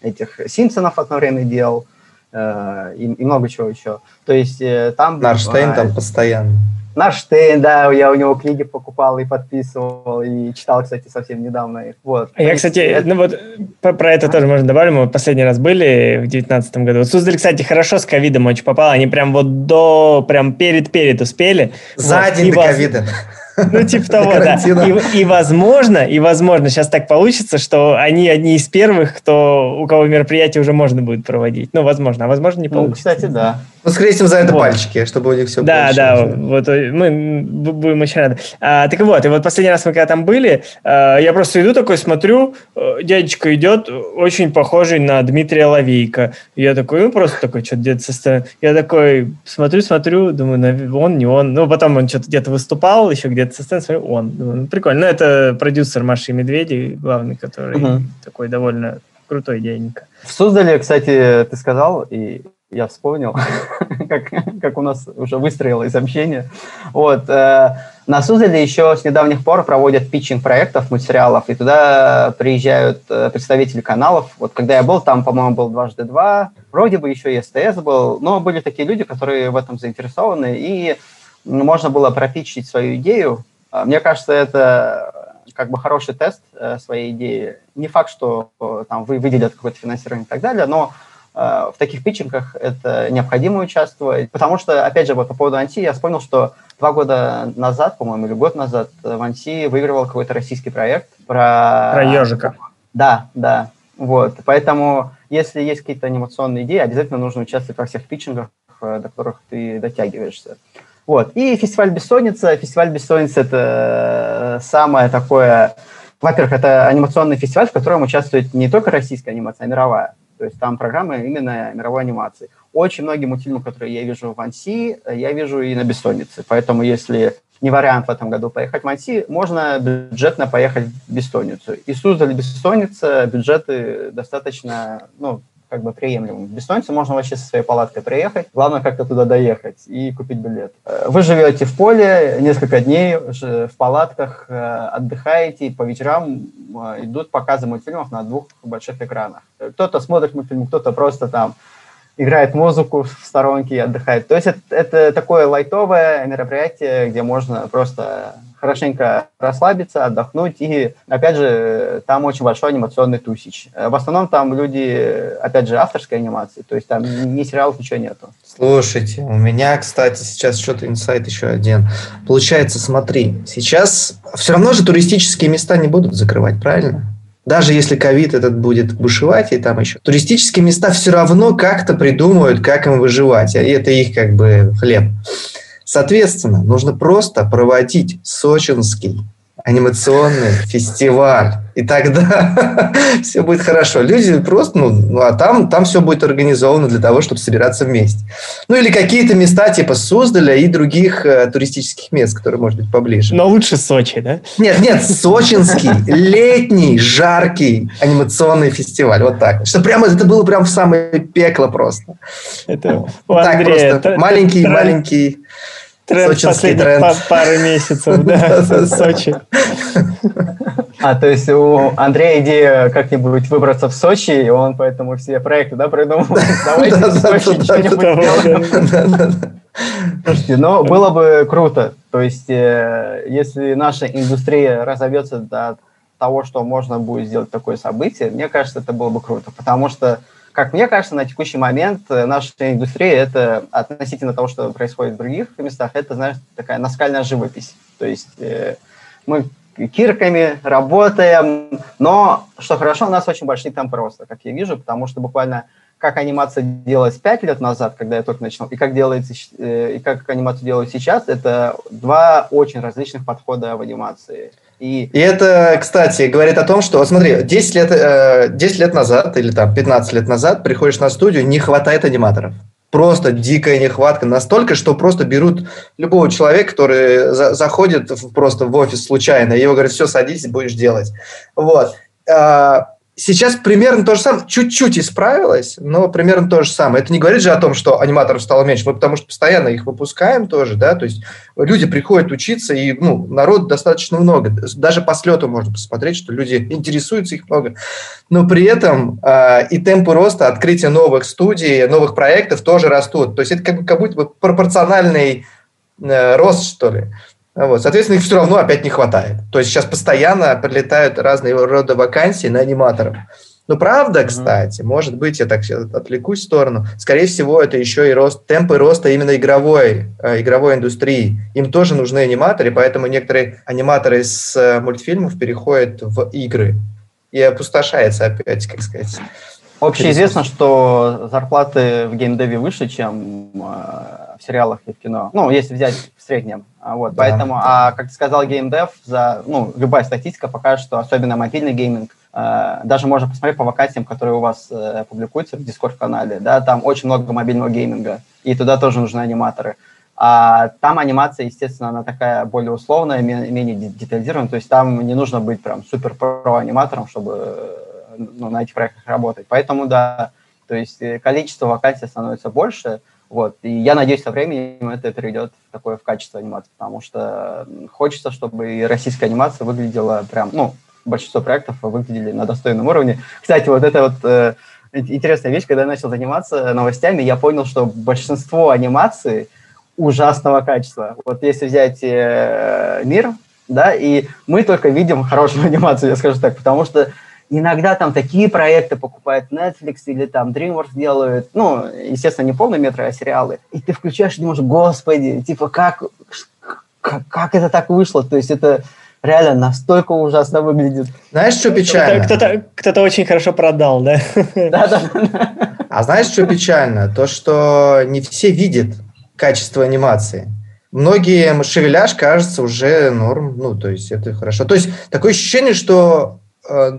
этих «Симпсонов» одно время делал, э, и, и много чего еще. То есть э, там... Нарштейн э, там постоянно. Нарштейн, да, я у него книги покупал и подписывал, и читал, кстати, совсем недавно их. Вот. Я, есть, кстати, это... ну вот про это а? тоже можно добавить, мы последний раз были в девятнадцатом году. Вот Суздаль, кстати, хорошо с ковидом очень попал, они прям вот до, прям перед-перед успели. За вот, день до ковида. Вас... Ну, типа того, да. И, и, возможно, и возможно, сейчас так получится, что они одни из первых, кто, у кого мероприятие уже можно будет проводить. Ну, возможно, а возможно, не получится. Ну, кстати, да. Ну, скрестим за это вот. Пальчики, чтобы у них все да, было. Да, да, вот мы будем очень рады. А, так вот, и вот последний раз мы когда там были, а, я просто иду такой, смотрю, дядечка идет, очень похожий на Дмитрия Лавейка. Я такой, ну, просто такой, что-то где-то со стороны. Я такой, смотрю, смотрю, думаю, он, не он. Ну, потом он что-то где-то выступал, еще где-то со сцены, смотрю, он. Ну, прикольно. Ну, это продюсер Маши Медведей, главный, который угу. такой довольно крутой дяденька. В Суздале, кстати, ты сказал, и я вспомнил, как, как у нас уже выстроилось общение. Вот. На Суздале еще с недавних пор проводят питчинг проектов, мультсериалов, и туда приезжают представители каналов. Вот когда я был, там, по-моему, был дважды два, вроде бы еще и СТС был, но были такие люди, которые в этом заинтересованы, и можно было пропитчить свою идею. Мне кажется, это как бы хороший тест своей идеи. Не факт, что там вы выделят какое-то финансирование и так далее, но в таких питчингах это необходимо участвовать. Потому что, опять же, вот по поводу Анси, я вспомнил, что два года назад, по-моему, или год назад, в Анси выигрывал какой-то российский проект про... Про ежика. Да, да. Вот. Поэтому, если есть какие-то анимационные идеи, обязательно нужно участвовать во всех питчингах, до которых ты дотягиваешься. Вот. И фестиваль «Бессонница». Фестиваль «Бессонница» — это самое такое... Во-первых, это анимационный фестиваль, в котором участвует не только российская анимация, а мировая. То есть там программы именно мировой анимации. Очень многие мультфильмы, которые я вижу в Анси, я вижу и на Бессоннице. Поэтому если не вариант в этом году поехать в Анси, можно бюджетно поехать в Бессонницу. И Суздаль, Бессонница, бюджеты достаточно, ну, как бы приемлемым. В Бессонницу можно вообще со своей палаткой приехать. Главное как-то туда доехать и купить билет. Вы живете в поле несколько дней, в палатках отдыхаете, по вечерам идут показы мультфильмов на двух больших экранах. Кто-то смотрит мультфильм, кто-то просто там играет музыку в сторонке и отдыхает. То есть это, это такое лайтовое мероприятие, где можно просто хорошенько расслабиться, отдохнуть. И, опять же, там очень большой анимационный тусич. В основном там люди, опять же, авторской анимации. То есть там ни сериалов, ничего нету. Слушайте, у меня, кстати, сейчас что-то инсайт еще один. Получается, смотри, сейчас все равно же туристические места не будут закрывать, правильно? Даже если ковид этот будет бушевать и там еще. Туристические места все равно как-то придумают, как им выживать. И это их как бы хлеб. Соответственно, нужно просто проводить сочинский анимационный фестиваль. И тогда все будет хорошо. Люди просто, ну, ну а там, там все будет организовано для того, чтобы собираться вместе. Ну, или какие-то места типа Суздаля и других э, туристических мест, которые, может быть, поближе. Но лучше Сочи, да? Нет, нет, сочинский, летний, жаркий анимационный фестиваль. Вот так. Что прямо, это было прям в самое пекло просто. Это у Андрея. Так просто, маленький-маленький... Тренд последних пар- пары месяцев, да, в Сочи. А, то есть у Андрея идея как-нибудь выбраться в Сочи, и он поэтому все проекты, да, придумал? Давайте в Сочи что-нибудь сделаем. Слушайте, но было бы круто. То есть если наша индустрия разовьется до того, что можно будет сделать такое событие, мне кажется, это было бы круто, потому что, как мне кажется, на текущий момент наша индустрия, это относительно того, что происходит в других местах, это, знаешь, такая наскальная живопись. То есть э, мы кирками работаем, но, что хорошо, у нас очень большие темпы роста, как я вижу, потому что буквально как анимация делалась пять лет назад, когда я только начинал, и как, делается, э, и как анимацию делают сейчас, это два очень различных подхода в анимации. И... и это, кстати, говорит о том, что, вот смотри, десять лет, десять лет назад или там пятнадцать лет назад приходишь на студию, не хватает аниматоров. Просто дикая нехватка. Настолько, что просто берут любого человека, который за- заходит в, просто в офис случайно, и его говорят, все, садись, будешь делать. Вот. Сейчас примерно то же самое. Чуть-чуть исправилось, но примерно то же самое. Это не говорит же о том, что аниматоров стало меньше. Мы потому что постоянно их выпускаем тоже, да, то есть люди приходят учиться, и, ну, народу достаточно много. Даже по слету можно посмотреть, что люди интересуются, их много. Но при этом э, и темпы роста, открытия новых студий, новых проектов тоже растут. То есть это как, как будто бы пропорциональный э, рост, что ли. Вот. Соответственно, их все равно опять не хватает. То есть сейчас постоянно прилетают разные рода вакансии на аниматоров. Но правда, кстати, mm-hmm. может быть, я так сейчас отвлекусь в сторону, скорее всего, это еще и рост, темпы роста именно игровой, э, игровой индустрии. Им тоже нужны аниматоры, поэтому некоторые аниматоры с э, мультфильмов переходят в игры. И опустошается опять, как сказать. Общеизвестно, что зарплаты в геймдеве выше, чем э, в сериалах и в кино. Ну, если взять в среднем. Вот, да, поэтому, да. А, как ты сказал, геймдев, за, ну, любая статистика покажет, что особенно мобильный гейминг, э, даже можно посмотреть по вакансиям, которые у вас э, публикуются в Discord-канале, да, там очень много мобильного гейминга, и туда тоже нужны аниматоры. А там анимация, естественно, она такая более условная, менее детализированная, то есть там не нужно быть прям супер-про-аниматором, чтобы... Ну, на этих проектах работать. Поэтому, да, то есть количество вакансий становится больше, вот, и я надеюсь, со временем это перейдет в такое в качество анимации, потому что хочется, чтобы и российская анимация выглядела прям, ну, большинство проектов выглядели на достойном уровне. Кстати, вот это вот э, интересная вещь, когда я начал заниматься новостями, я понял, что большинство анимаций ужасного качества. Вот если взять э, мир, да, и мы только видим хорошую анимацию, я скажу так, потому что иногда там такие проекты покупают Netflix или там DreamWorks делают, ну, естественно, не полные метры, а сериалы. И ты включаешь и думаешь, господи, типа, как, как, как это так вышло? То есть это реально настолько ужасно выглядит. Знаешь, что печально? Кто-то, кто-то очень хорошо продал, да? Да-да-да. А знаешь, что печально? То, что не все видят качество анимации. Многие шевеляж, кажется, уже норм, ну, то есть это хорошо. То есть такое ощущение, что... я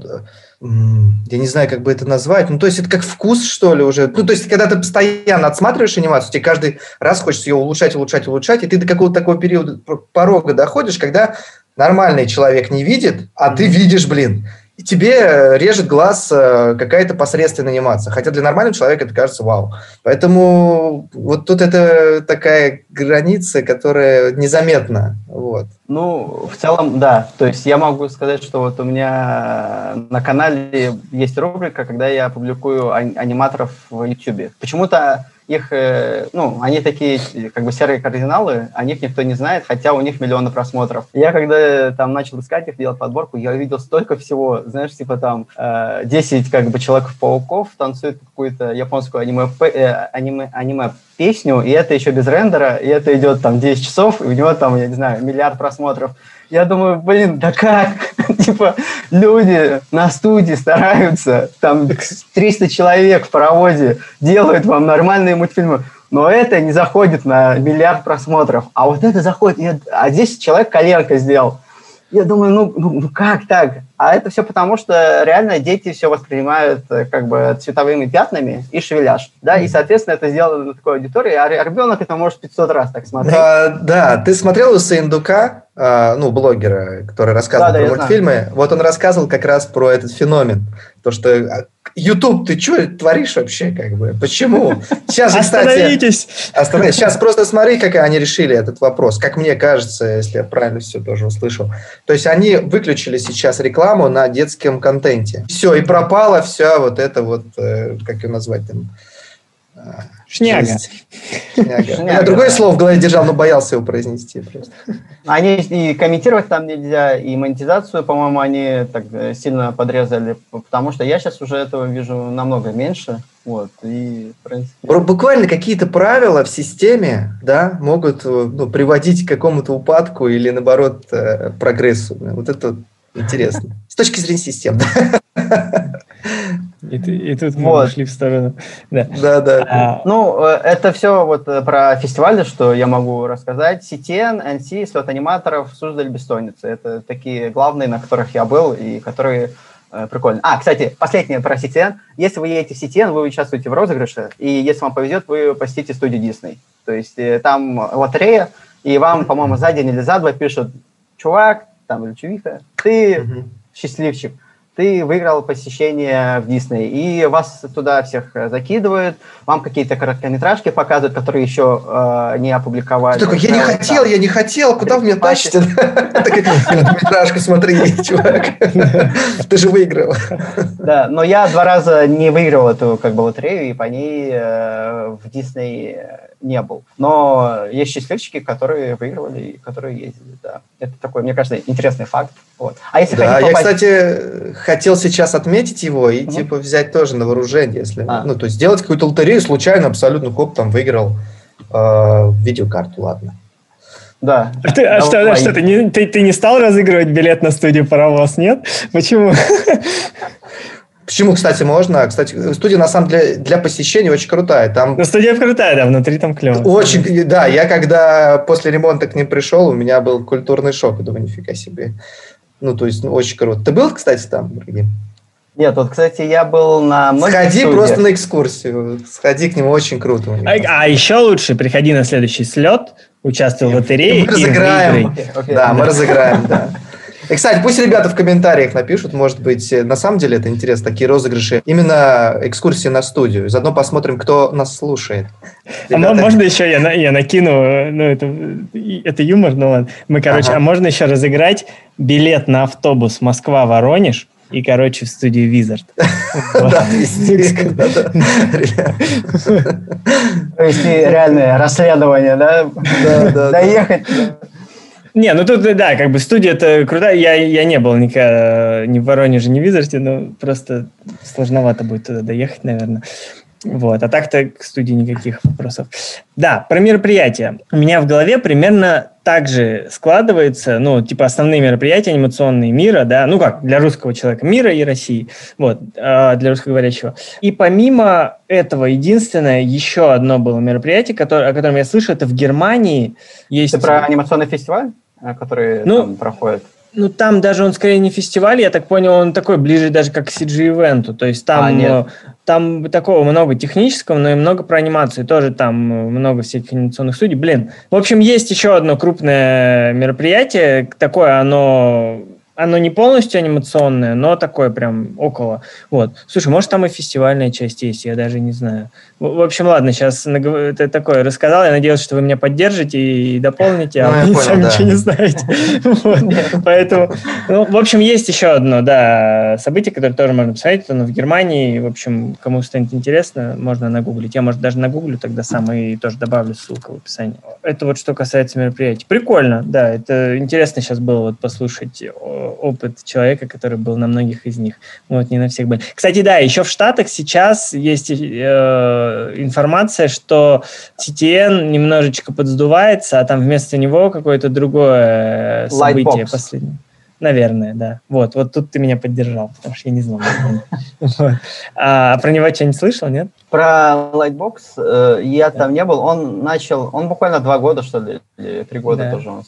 не знаю, как бы это назвать, ну, то есть это как вкус, что ли, уже, ну, то есть когда ты постоянно отсматриваешь анимацию, тебе каждый раз хочется ее улучшать, улучшать, улучшать, и ты до какого-то такого периода порога доходишь, когда нормальный человек не видит, а ты видишь, блин, и тебе режет глаз какая-то посредственная анимация, хотя для нормального человека это кажется вау, поэтому вот тут это такая граница, которая незаметна, вот. Ну, в целом, да. То есть я могу сказать, что вот у меня на канале есть рубрика, когда я публикую аниматоров в YouTube. Почему-то их, ну, они такие, как бы серые кардиналы, о них никто не знает, хотя у них миллионы просмотров. Я когда там начал искать их, делать подборку, я увидел столько всего, знаешь, типа там десять как бы Человеков-пауков танцуют какую-то японскую аниме, аниме, аниме песню, и это еще без рендера, и это идет там десять часов, и у него там, я не знаю, миллиард просмотров. Я думаю, блин, да как? Типа люди на студии стараются, там триста человек в паровозе делают вам нормальные мультфильмы, но это не заходит на миллиард просмотров, а вот это заходит, я, а десять человек коленка сделал. Я думаю, ну, ну как так? А это все потому, что реально дети все воспринимают как бы цветовыми пятнами и шевеляж, да, и, соответственно, это сделано на такой аудитории, а ребенок это может пятьсот раз так смотреть. А, да, ты смотрел у Сындука ну, блогера, который рассказывал да, про да, мультфильмы, вот он рассказывал как раз про этот феномен. То, что YouTube, ты что творишь вообще? Как бы? Почему? Сейчас, остановитесь! Кстати, остановитесь! Сейчас просто смотри, как они решили этот вопрос. Как мне кажется, если я правильно все тоже услышал. То есть они выключили сейчас рекламу на детском контенте. Все, и пропала вся вот эта вот, как ее назвать там, шняга. Шняга. Шняга. Я другое слово в голове держал, но боялся его произнести. Просто. Они и комментировать там нельзя, и монетизацию, по-моему, они так сильно подрезали, потому что я сейчас уже этого вижу намного меньше. Вот, и, в принципе... Буквально какие-то правила в системе, да, могут, ну, приводить к какому-то упадку или, наоборот, прогрессу. Вот это интересно. С точки зрения системы. И, и тут мы вот. Ушли в сторону. Да, да. да. А, ну, это все вот про фестивали, что я могу рассказать. си ти эн, Annecy, Слёт аниматоров, Суздаль, Бессонница. Это такие главные, на которых я был и которые э, прикольно. А, кстати, последнее про си ти эн. Если вы едете в си ти эн, вы участвуете в розыгрыше, и если вам повезет, вы посетите студию Disney. То есть э, там лотерея, и вам, по-моему, за день или за два пишут: чувак, там, или чувиха, ты mm-hmm. счастливчик. Ты выиграл посещение в Дисней, и вас туда всех закидывают, вам какие-то короткометражки показывают, которые еще э, не опубликовали. Ты такой, я не хотел, я не хотел, куда вы меня тащите? Короткометражку смотри, чувак, ты же выиграл. Да, но я два раза не выиграл эту как бы лотерею, и по ней в Дисней не был. Но есть счастливчики, которые выигрывали и которые ездили, да. Это такой, мне кажется, интересный факт. Вот. А если да, хотите попасть... я, кстати, хотел сейчас отметить его и, угу. типа, взять тоже на вооружение, если... А. Ну, то есть, сделать какую-то лотерею, случайно, абсолютно, хоп, там, выиграл э, видеокарту, ладно. Да. Ты, а что, а что ты, не, ты, ты не стал разыгрывать билет на студию «Паровоз», нет? Почему? Почему, кстати, можно? Кстати, студия, на самом деле, для посещения очень крутая. Там... Ну, студия крутая, да, внутри там клево. Очень, да, я когда после ремонта к ним пришел, у меня был культурный шок, я думаю, нифига себе. Ну, то есть, ну, очень круто. Ты был, кстати, там, Ибрагим? Нет, вот, кстати, я был на многих Сходи студиях. Просто на экскурсию. Сходи к нему, очень круто. А, а еще лучше, приходи на следующий слет, участвуй в лотерее. И мы и разыграем. Окей, окей. Да, мы разыграем, да. И, кстати, пусть ребята в комментариях напишут, может быть, на самом деле это интересно, такие розыгрыши, именно экскурсии на студию. Заодно посмотрим, кто нас слушает. Ребята... А можно еще я, я накину, ну, это, это юмор, ну ладно. Мы, короче, ага. а можно еще разыграть билет на автобус Москва-Воронеж и, короче, в студию Wizard. Да, то есть реальное расследование, да? Доехать... Не, ну тут, да, как бы студия-то крутая. Я, я не был никогда ни в Воронеже, ни в Визарте, но просто сложновато будет туда доехать, наверное. Вот. А так-то к студии никаких вопросов. Да, про мероприятия. У меня в голове примерно так же складывается, ну, типа основные мероприятия анимационные мира, да, ну как, для русского человека мира и России, вот, для русскоговорящего. И помимо этого, единственное, еще одно было мероприятие, которое, о котором я слышал, это в Германии есть... Это про анимационный фестиваль, который ну, там проходит? Ну, там даже он скорее не фестиваль, я так понял, он такой, ближе даже как к си джи-ивенту, то есть там, а, там такого много технического, но и много про анимацию, тоже там много всяких анимационных студий, блин. В общем, есть еще одно крупное мероприятие, такое оно, оно не полностью анимационное, но такое прям около, вот. Слушай, может, там и фестивальная часть есть, я даже не знаю. В общем, ладно, сейчас это такое рассказал. Я надеялся, что вы меня поддержите и дополните, а ну, вы сами да. ничего не знаете. Поэтому, в общем, есть еще одно событие, которое тоже можно посмотреть. Оно в Германии. В общем, кому станет интересно, можно нагуглить. Я, может, даже нагуглю тогда сам и тоже добавлю ссылку в описании. Это вот что касается мероприятий. Прикольно, да. Это интересно сейчас было послушать опыт человека, который был на многих из них. Вот не на всех были. Кстати, да, еще в Штатах сейчас есть... информация, что си ти эн немножечко подсдувается, а там вместо него какое-то другое событие последнее. Наверное, да. Вот, вот тут ты меня поддержал, потому что я не знал. А про него что-нибудь слышал, нет? Про Lightbox я там не был. Он начал, он буквально два года, что ли, или три года тоже у нас.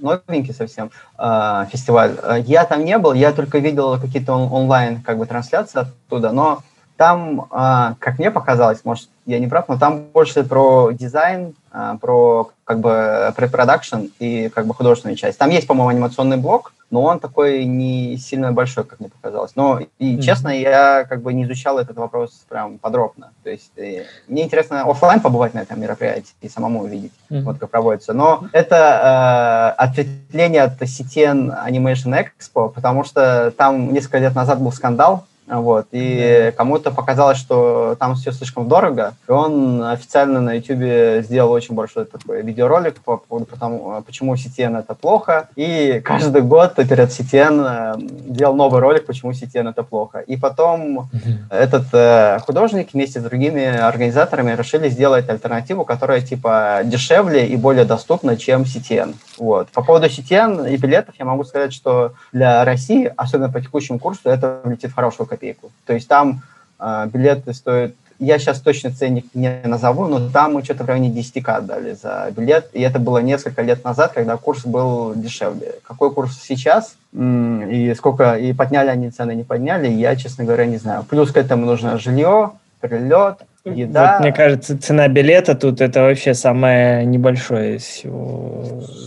Новенький совсем э, фестиваль. Я там не был, я только видел какие-то он, онлайн как бы трансляции оттуда, но там, как мне показалось, может, я не прав, но там больше про дизайн, про как бы препродакшн и как бы художественную часть. Там есть, по-моему, анимационный блок, но он такой не сильно большой, как мне показалось. Но, и, mm-hmm. честно, я как бы не изучал этот вопрос прям подробно. То есть и, мне интересно офлайн побывать на этом мероприятии и самому увидеть, mm-hmm. вот как проводится. Но это э, ответвление от си ти эн Animation Expo, потому что там несколько лет назад был скандал, вот, и mm-hmm. кому-то показалось, что там все слишком дорого, и он официально на YouTube сделал очень большой такой видеоролик по поводу того, почему си ти эн это плохо, и каждый год перед си ти эн делал новый ролик, почему си ти эн это плохо. И потом mm-hmm. этот э, художник вместе с другими организаторами решили сделать альтернативу, которая типа дешевле и более доступна, чем си ти эн. Вот. По поводу си ти эн и билетов я могу сказать, что для России, особенно по текущему курсу, это влетит в хорошую копейку. То есть там э, билеты стоят, я сейчас точно ценник не назову, но там мы что-то в районе десять тысяч дали за билет, и это было несколько лет назад, когда курс был дешевле. Какой курс сейчас, и сколько, и подняли они цены, не подняли, я, честно говоря, не знаю. Плюс к этому нужно жилье, прилет, еда. Вот, мне кажется, цена билета тут это вообще самое небольшое из всего.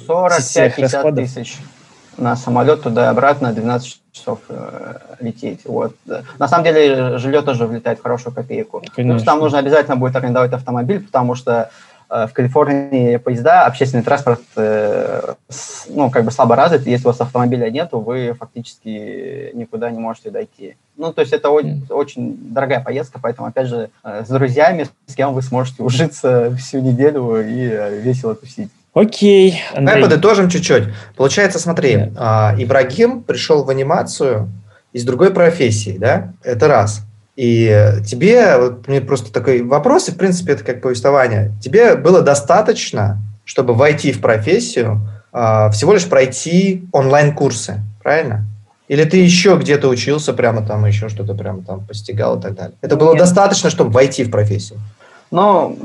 сорок-пятьдесят тысяч на самолет туда и обратно, двенадцать часов лететь. Вот. На самом деле жилье тоже влетает в хорошую копейку. Плюс там нужно обязательно будет арендовать автомобиль, потому что в Калифорнии поезда, общественный транспорт ну, как бы слабо развит. Если у вас автомобиля нет, вы фактически никуда не можете дойти. Ну, то есть это mm. очень дорогая поездка, поэтому, опять же, с друзьями, с кем вы сможете ужиться всю неделю и весело тусить. Окей. Давай подытожим чуть-чуть. Получается, смотри, yeah. Ибрагим пришел в анимацию из другой профессии, да? Это раз. И тебе, вот мне просто такой вопрос, и, в принципе, это как повествование. Тебе было достаточно, чтобы войти в профессию, всего лишь пройти онлайн-курсы, правильно? Или ты еще где-то учился, прямо там еще что-то прямо там постигал и так далее? Это было Нет. достаточно, чтобы войти в профессию? Ну,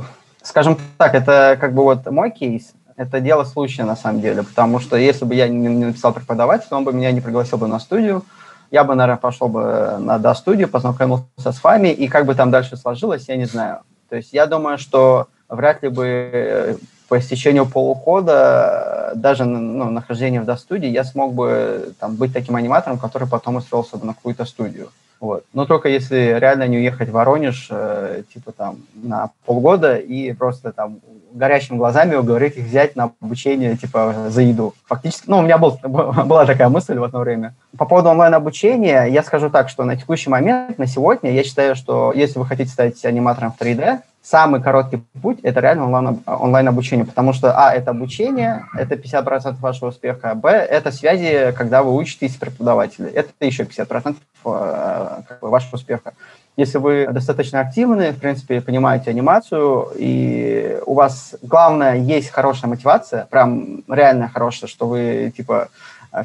скажем так, это как бы вот мой кейс. Это дело случая, на самом деле, потому что если бы я не написал преподавателя, он бы меня не пригласил бы на студию, я бы, наверное, пошел бы на до-студию, познакомился с вами, и как бы там дальше сложилось, я не знаю. То есть я думаю, что вряд ли бы по истечению полугода, даже ну, нахождение в до-студии, я смог бы там, быть таким аниматором, который потом устроился бы на какую-то студию. Вот. Но только если реально не уехать в Воронеж э, типа там на полгода и просто там горящими глазами уговорить их взять на обучение типа за еду. Фактически, ну, у меня был, была такая мысль в одно время. По поводу онлайн-обучения, я скажу так, что на текущий момент, на сегодня, я считаю, что если вы хотите стать аниматором в три дэ, самый короткий путь – это реально онлайн, онлайн-обучение, потому что, а, это обучение, это пятьдесят процентов вашего успеха, б, это связи, когда вы учитесь преподавателя, это еще пятьдесят процентов как бы, вашего успеха. Если вы достаточно активны, в принципе, понимаете анимацию, и у вас, главное, есть хорошая мотивация, прям реально хорошая, что вы, типа,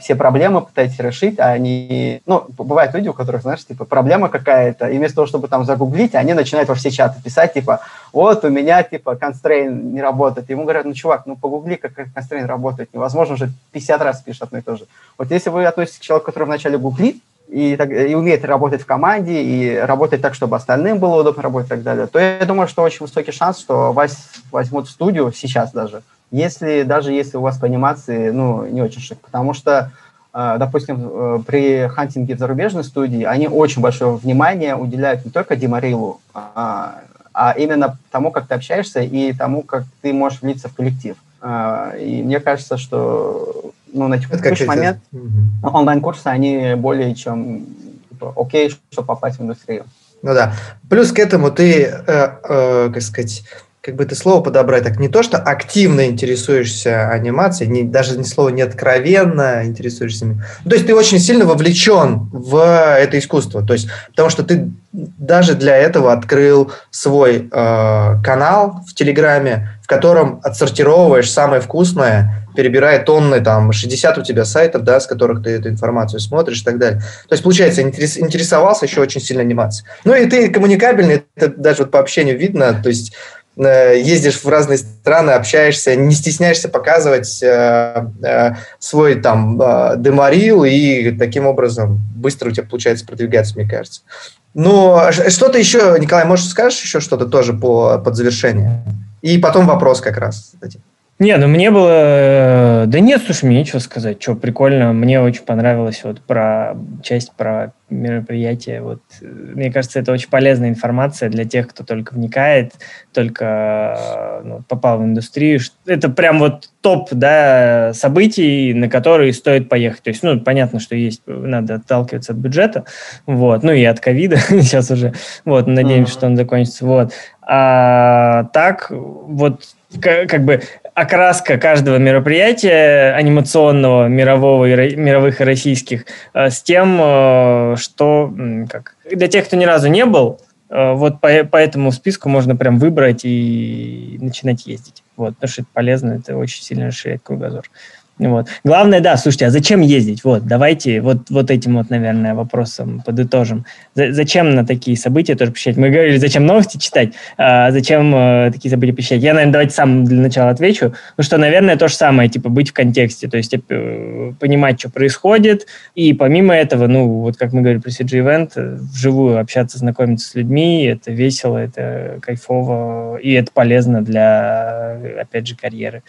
все проблемы пытаетесь решить, а они... Ну, бывают люди, у которых, знаешь, типа, проблема какая-то, и вместо того, чтобы там загуглить, они начинают во все чаты писать, типа, вот у меня, типа, констрейн не работает. Ему говорят, ну, чувак, ну, погугли, как констрейн работает. Невозможно же пятьдесят раз пишет одно и то же. Вот если вы относитесь к человеку, который вначале гуглит, И, так, и умеет работать в команде, и работать так, чтобы остальным было удобно работать и так далее, то я думаю, что очень высокий шанс, что вас возьмут в студию сейчас даже, если, даже если у вас по анимации ну, не очень шик. Потому что, допустим, при хантинге в зарубежной студии они очень большое внимание уделяют не только деморейлу, а, а именно тому, как ты общаешься и тому, как ты можешь влиться в коллектив. И мне кажется, что... Ну, на текущий момент угу. онлайн-курсы, они более чем типа, окей, чтобы попасть в индустрию. Ну да. Плюс к этому ты, э, э, как сказать, как бы это слово подобрать, так не то, что активно интересуешься анимацией, не, даже ни слова не откровенно интересуешься. Ну, то есть ты очень сильно вовлечен в это искусство. То есть, потому что ты даже для этого открыл свой э, канал в Телеграме, в котором отсортировываешь самое вкусное, перебирая тонны, там, шестьдесят у тебя сайтов, да, с которых ты эту информацию смотришь и так далее. То есть, получается, интерес, интересовался еще очень сильно анимацией. Ну, и ты коммуникабельный, это даже вот по общению видно, то есть э, ездишь в разные страны, общаешься, не стесняешься показывать э, э, свой, там, э, деморил, и таким образом быстро у тебя получается продвигаться, мне кажется. Ну, что-то еще, Николай, может, скажешь еще что-то тоже по, под завершение? И потом вопрос как раз. Не, ну мне было... Да нет, слушай, мне нечего сказать. Что, прикольно. Мне очень понравилась вот про... часть про мероприятие. Вот. Мне кажется, это очень полезная информация для тех, кто только вникает, только ну, попал в индустрию. Это прям вот топ, да, событий, на которые стоит поехать. То есть, ну, понятно, что есть, надо отталкиваться от бюджета, вот, ну и от ковида сейчас уже, вот, надеемся, что он закончится, вот. А так, вот, как бы... Окраска каждого мероприятия анимационного, мирового, и, мировых и российских, с тем, что как, для тех, кто ни разу не был, вот по, по этому списку можно прям выбрать и начинать ездить. Вот, потому что это полезно, это очень сильно расширяет кругозор. Вот. Главное, да, слушайте, а зачем ездить? Вот, давайте вот, вот этим вот, наверное, вопросом подытожим. За, зачем на такие события тоже посещать? Мы говорили, зачем новости читать, а зачем э, такие события посещать? Я, наверное, давайте сам для начала отвечу. Ну что, наверное, то же самое, типа быть в контексте, то есть э, понимать, что происходит, и помимо этого, ну, вот как мы говорили про си джи-event, вживую общаться, знакомиться с людьми, это весело, это кайфово, и это полезно для, опять же, карьеры.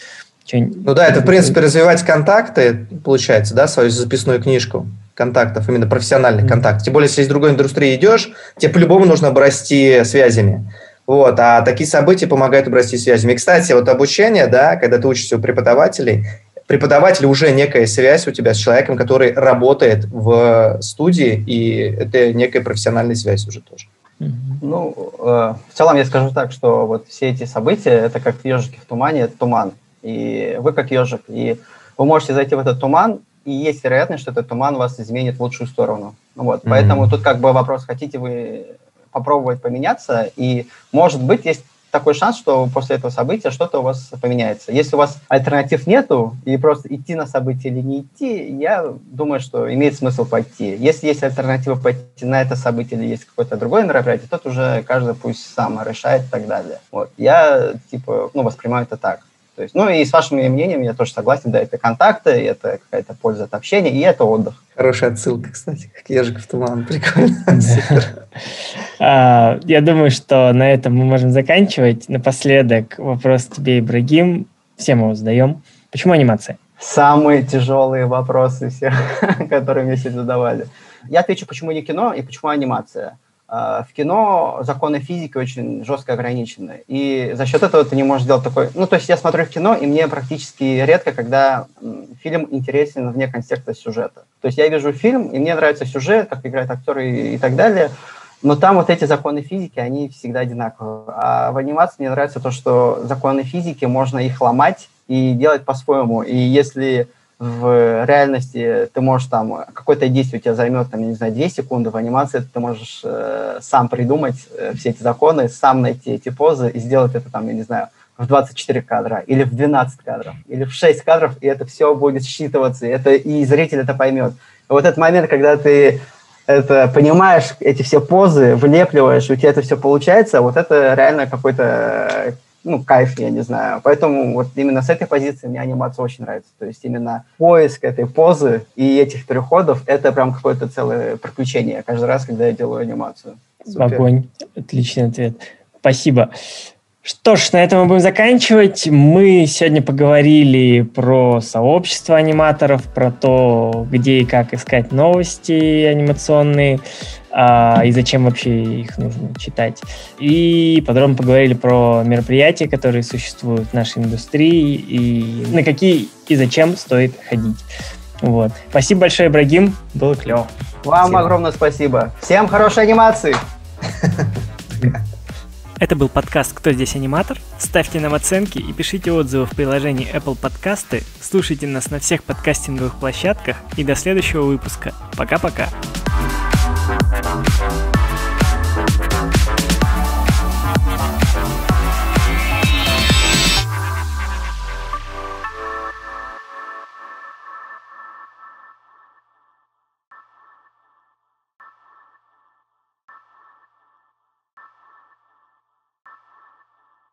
Ну да, это, в принципе, развивать контакты, получается, да, свою записную книжку контактов, именно профессиональных mm-hmm. контактов. Тем более, если из другой индустрии идешь, тебе по-любому нужно обрасти связями. Вот, а такие события помогают обрасти связями. И, кстати, вот обучение, да, когда ты учишься у преподавателей, преподаватель уже некая связь у тебя с человеком, который работает в студии, и это некая профессиональная связь уже тоже. Mm-hmm. Ну, э, в целом я скажу так, что вот все эти события, это как ежики в тумане, это туман. И вы как ежик, и вы можете зайти в этот туман, и есть вероятность, что этот туман вас изменит в лучшую сторону. Вот. Mm-hmm. Поэтому тут как бы вопрос, хотите вы попробовать поменяться, и, может быть, есть такой шанс, что после этого события что-то у вас поменяется. Если у вас альтернатив нету, и просто идти на событие или не идти, я думаю, что имеет смысл пойти. Если есть альтернатива пойти на это событие или есть какое-то другое мероприятие, тот уже каждый пусть сам решает и так далее. Вот. Я, типа, ну, воспринимаю это так. То есть, ну и с вашим мнением я тоже согласен, да, это контакты, это какая-то польза от общения, и это отдых. Хорошая отсылка, кстати, как ежик в туман, прикольно, супер. Я думаю, что на этом мы можем заканчивать. Напоследок вопрос тебе, Ибрагим, всем его задаем. Почему анимация? Самые тяжелые вопросы всех, которые мне сегодня задавали. Я отвечу, почему не кино и почему анимация. В кино законы физики очень жестко ограничены, и за счет этого ты не можешь сделать такой... Ну, то есть я смотрю в кино, и мне практически редко, когда фильм интересен вне контекста сюжета. То есть я вижу фильм, и мне нравится сюжет, как играют актеры и так далее, но там вот эти законы физики, они всегда одинаковы. А в анимации мне нравится то, что законы физики, можно их ломать и делать по-своему. И если... в реальности ты можешь там, какое-то действие у тебя займет, там, я не знаю, две секунды, в анимации ты можешь э, сам придумать э, все эти законы, сам найти эти позы и сделать это, там, я не знаю, в двадцать четыре кадра, или в двенадцать кадров, или в шесть кадров, и это все будет считываться, это, и зритель это поймет. И вот этот момент, когда ты это понимаешь, эти все позы влепливаешь, у тебя это все получается, вот это реально какой-то... ну, кайф, я не знаю. Поэтому вот именно с этой позиции мне анимация очень нравится. То есть именно поиск этой позы и этих переходов – это прям какое-то целое приключение каждый раз, когда я делаю анимацию. Супер. Огонь. Отличный ответ. Спасибо. Что ж, на этом мы будем заканчивать. Мы сегодня поговорили про сообщество аниматоров, про то, где и как искать новости анимационные, и зачем вообще их нужно читать. И подробно поговорили про мероприятия, которые существуют в нашей индустрии, и на какие и зачем стоит ходить. Вот. Спасибо большое, Ибрагим. Было клево. Вам спасибо. Огромное спасибо. Всем хорошей анимации. Это был подкаст «Кто здесь аниматор?». Ставьте нам оценки и пишите отзывы в приложении Apple Podcasts. Слушайте нас на всех подкастинговых площадках. И до следующего выпуска. Пока-пока.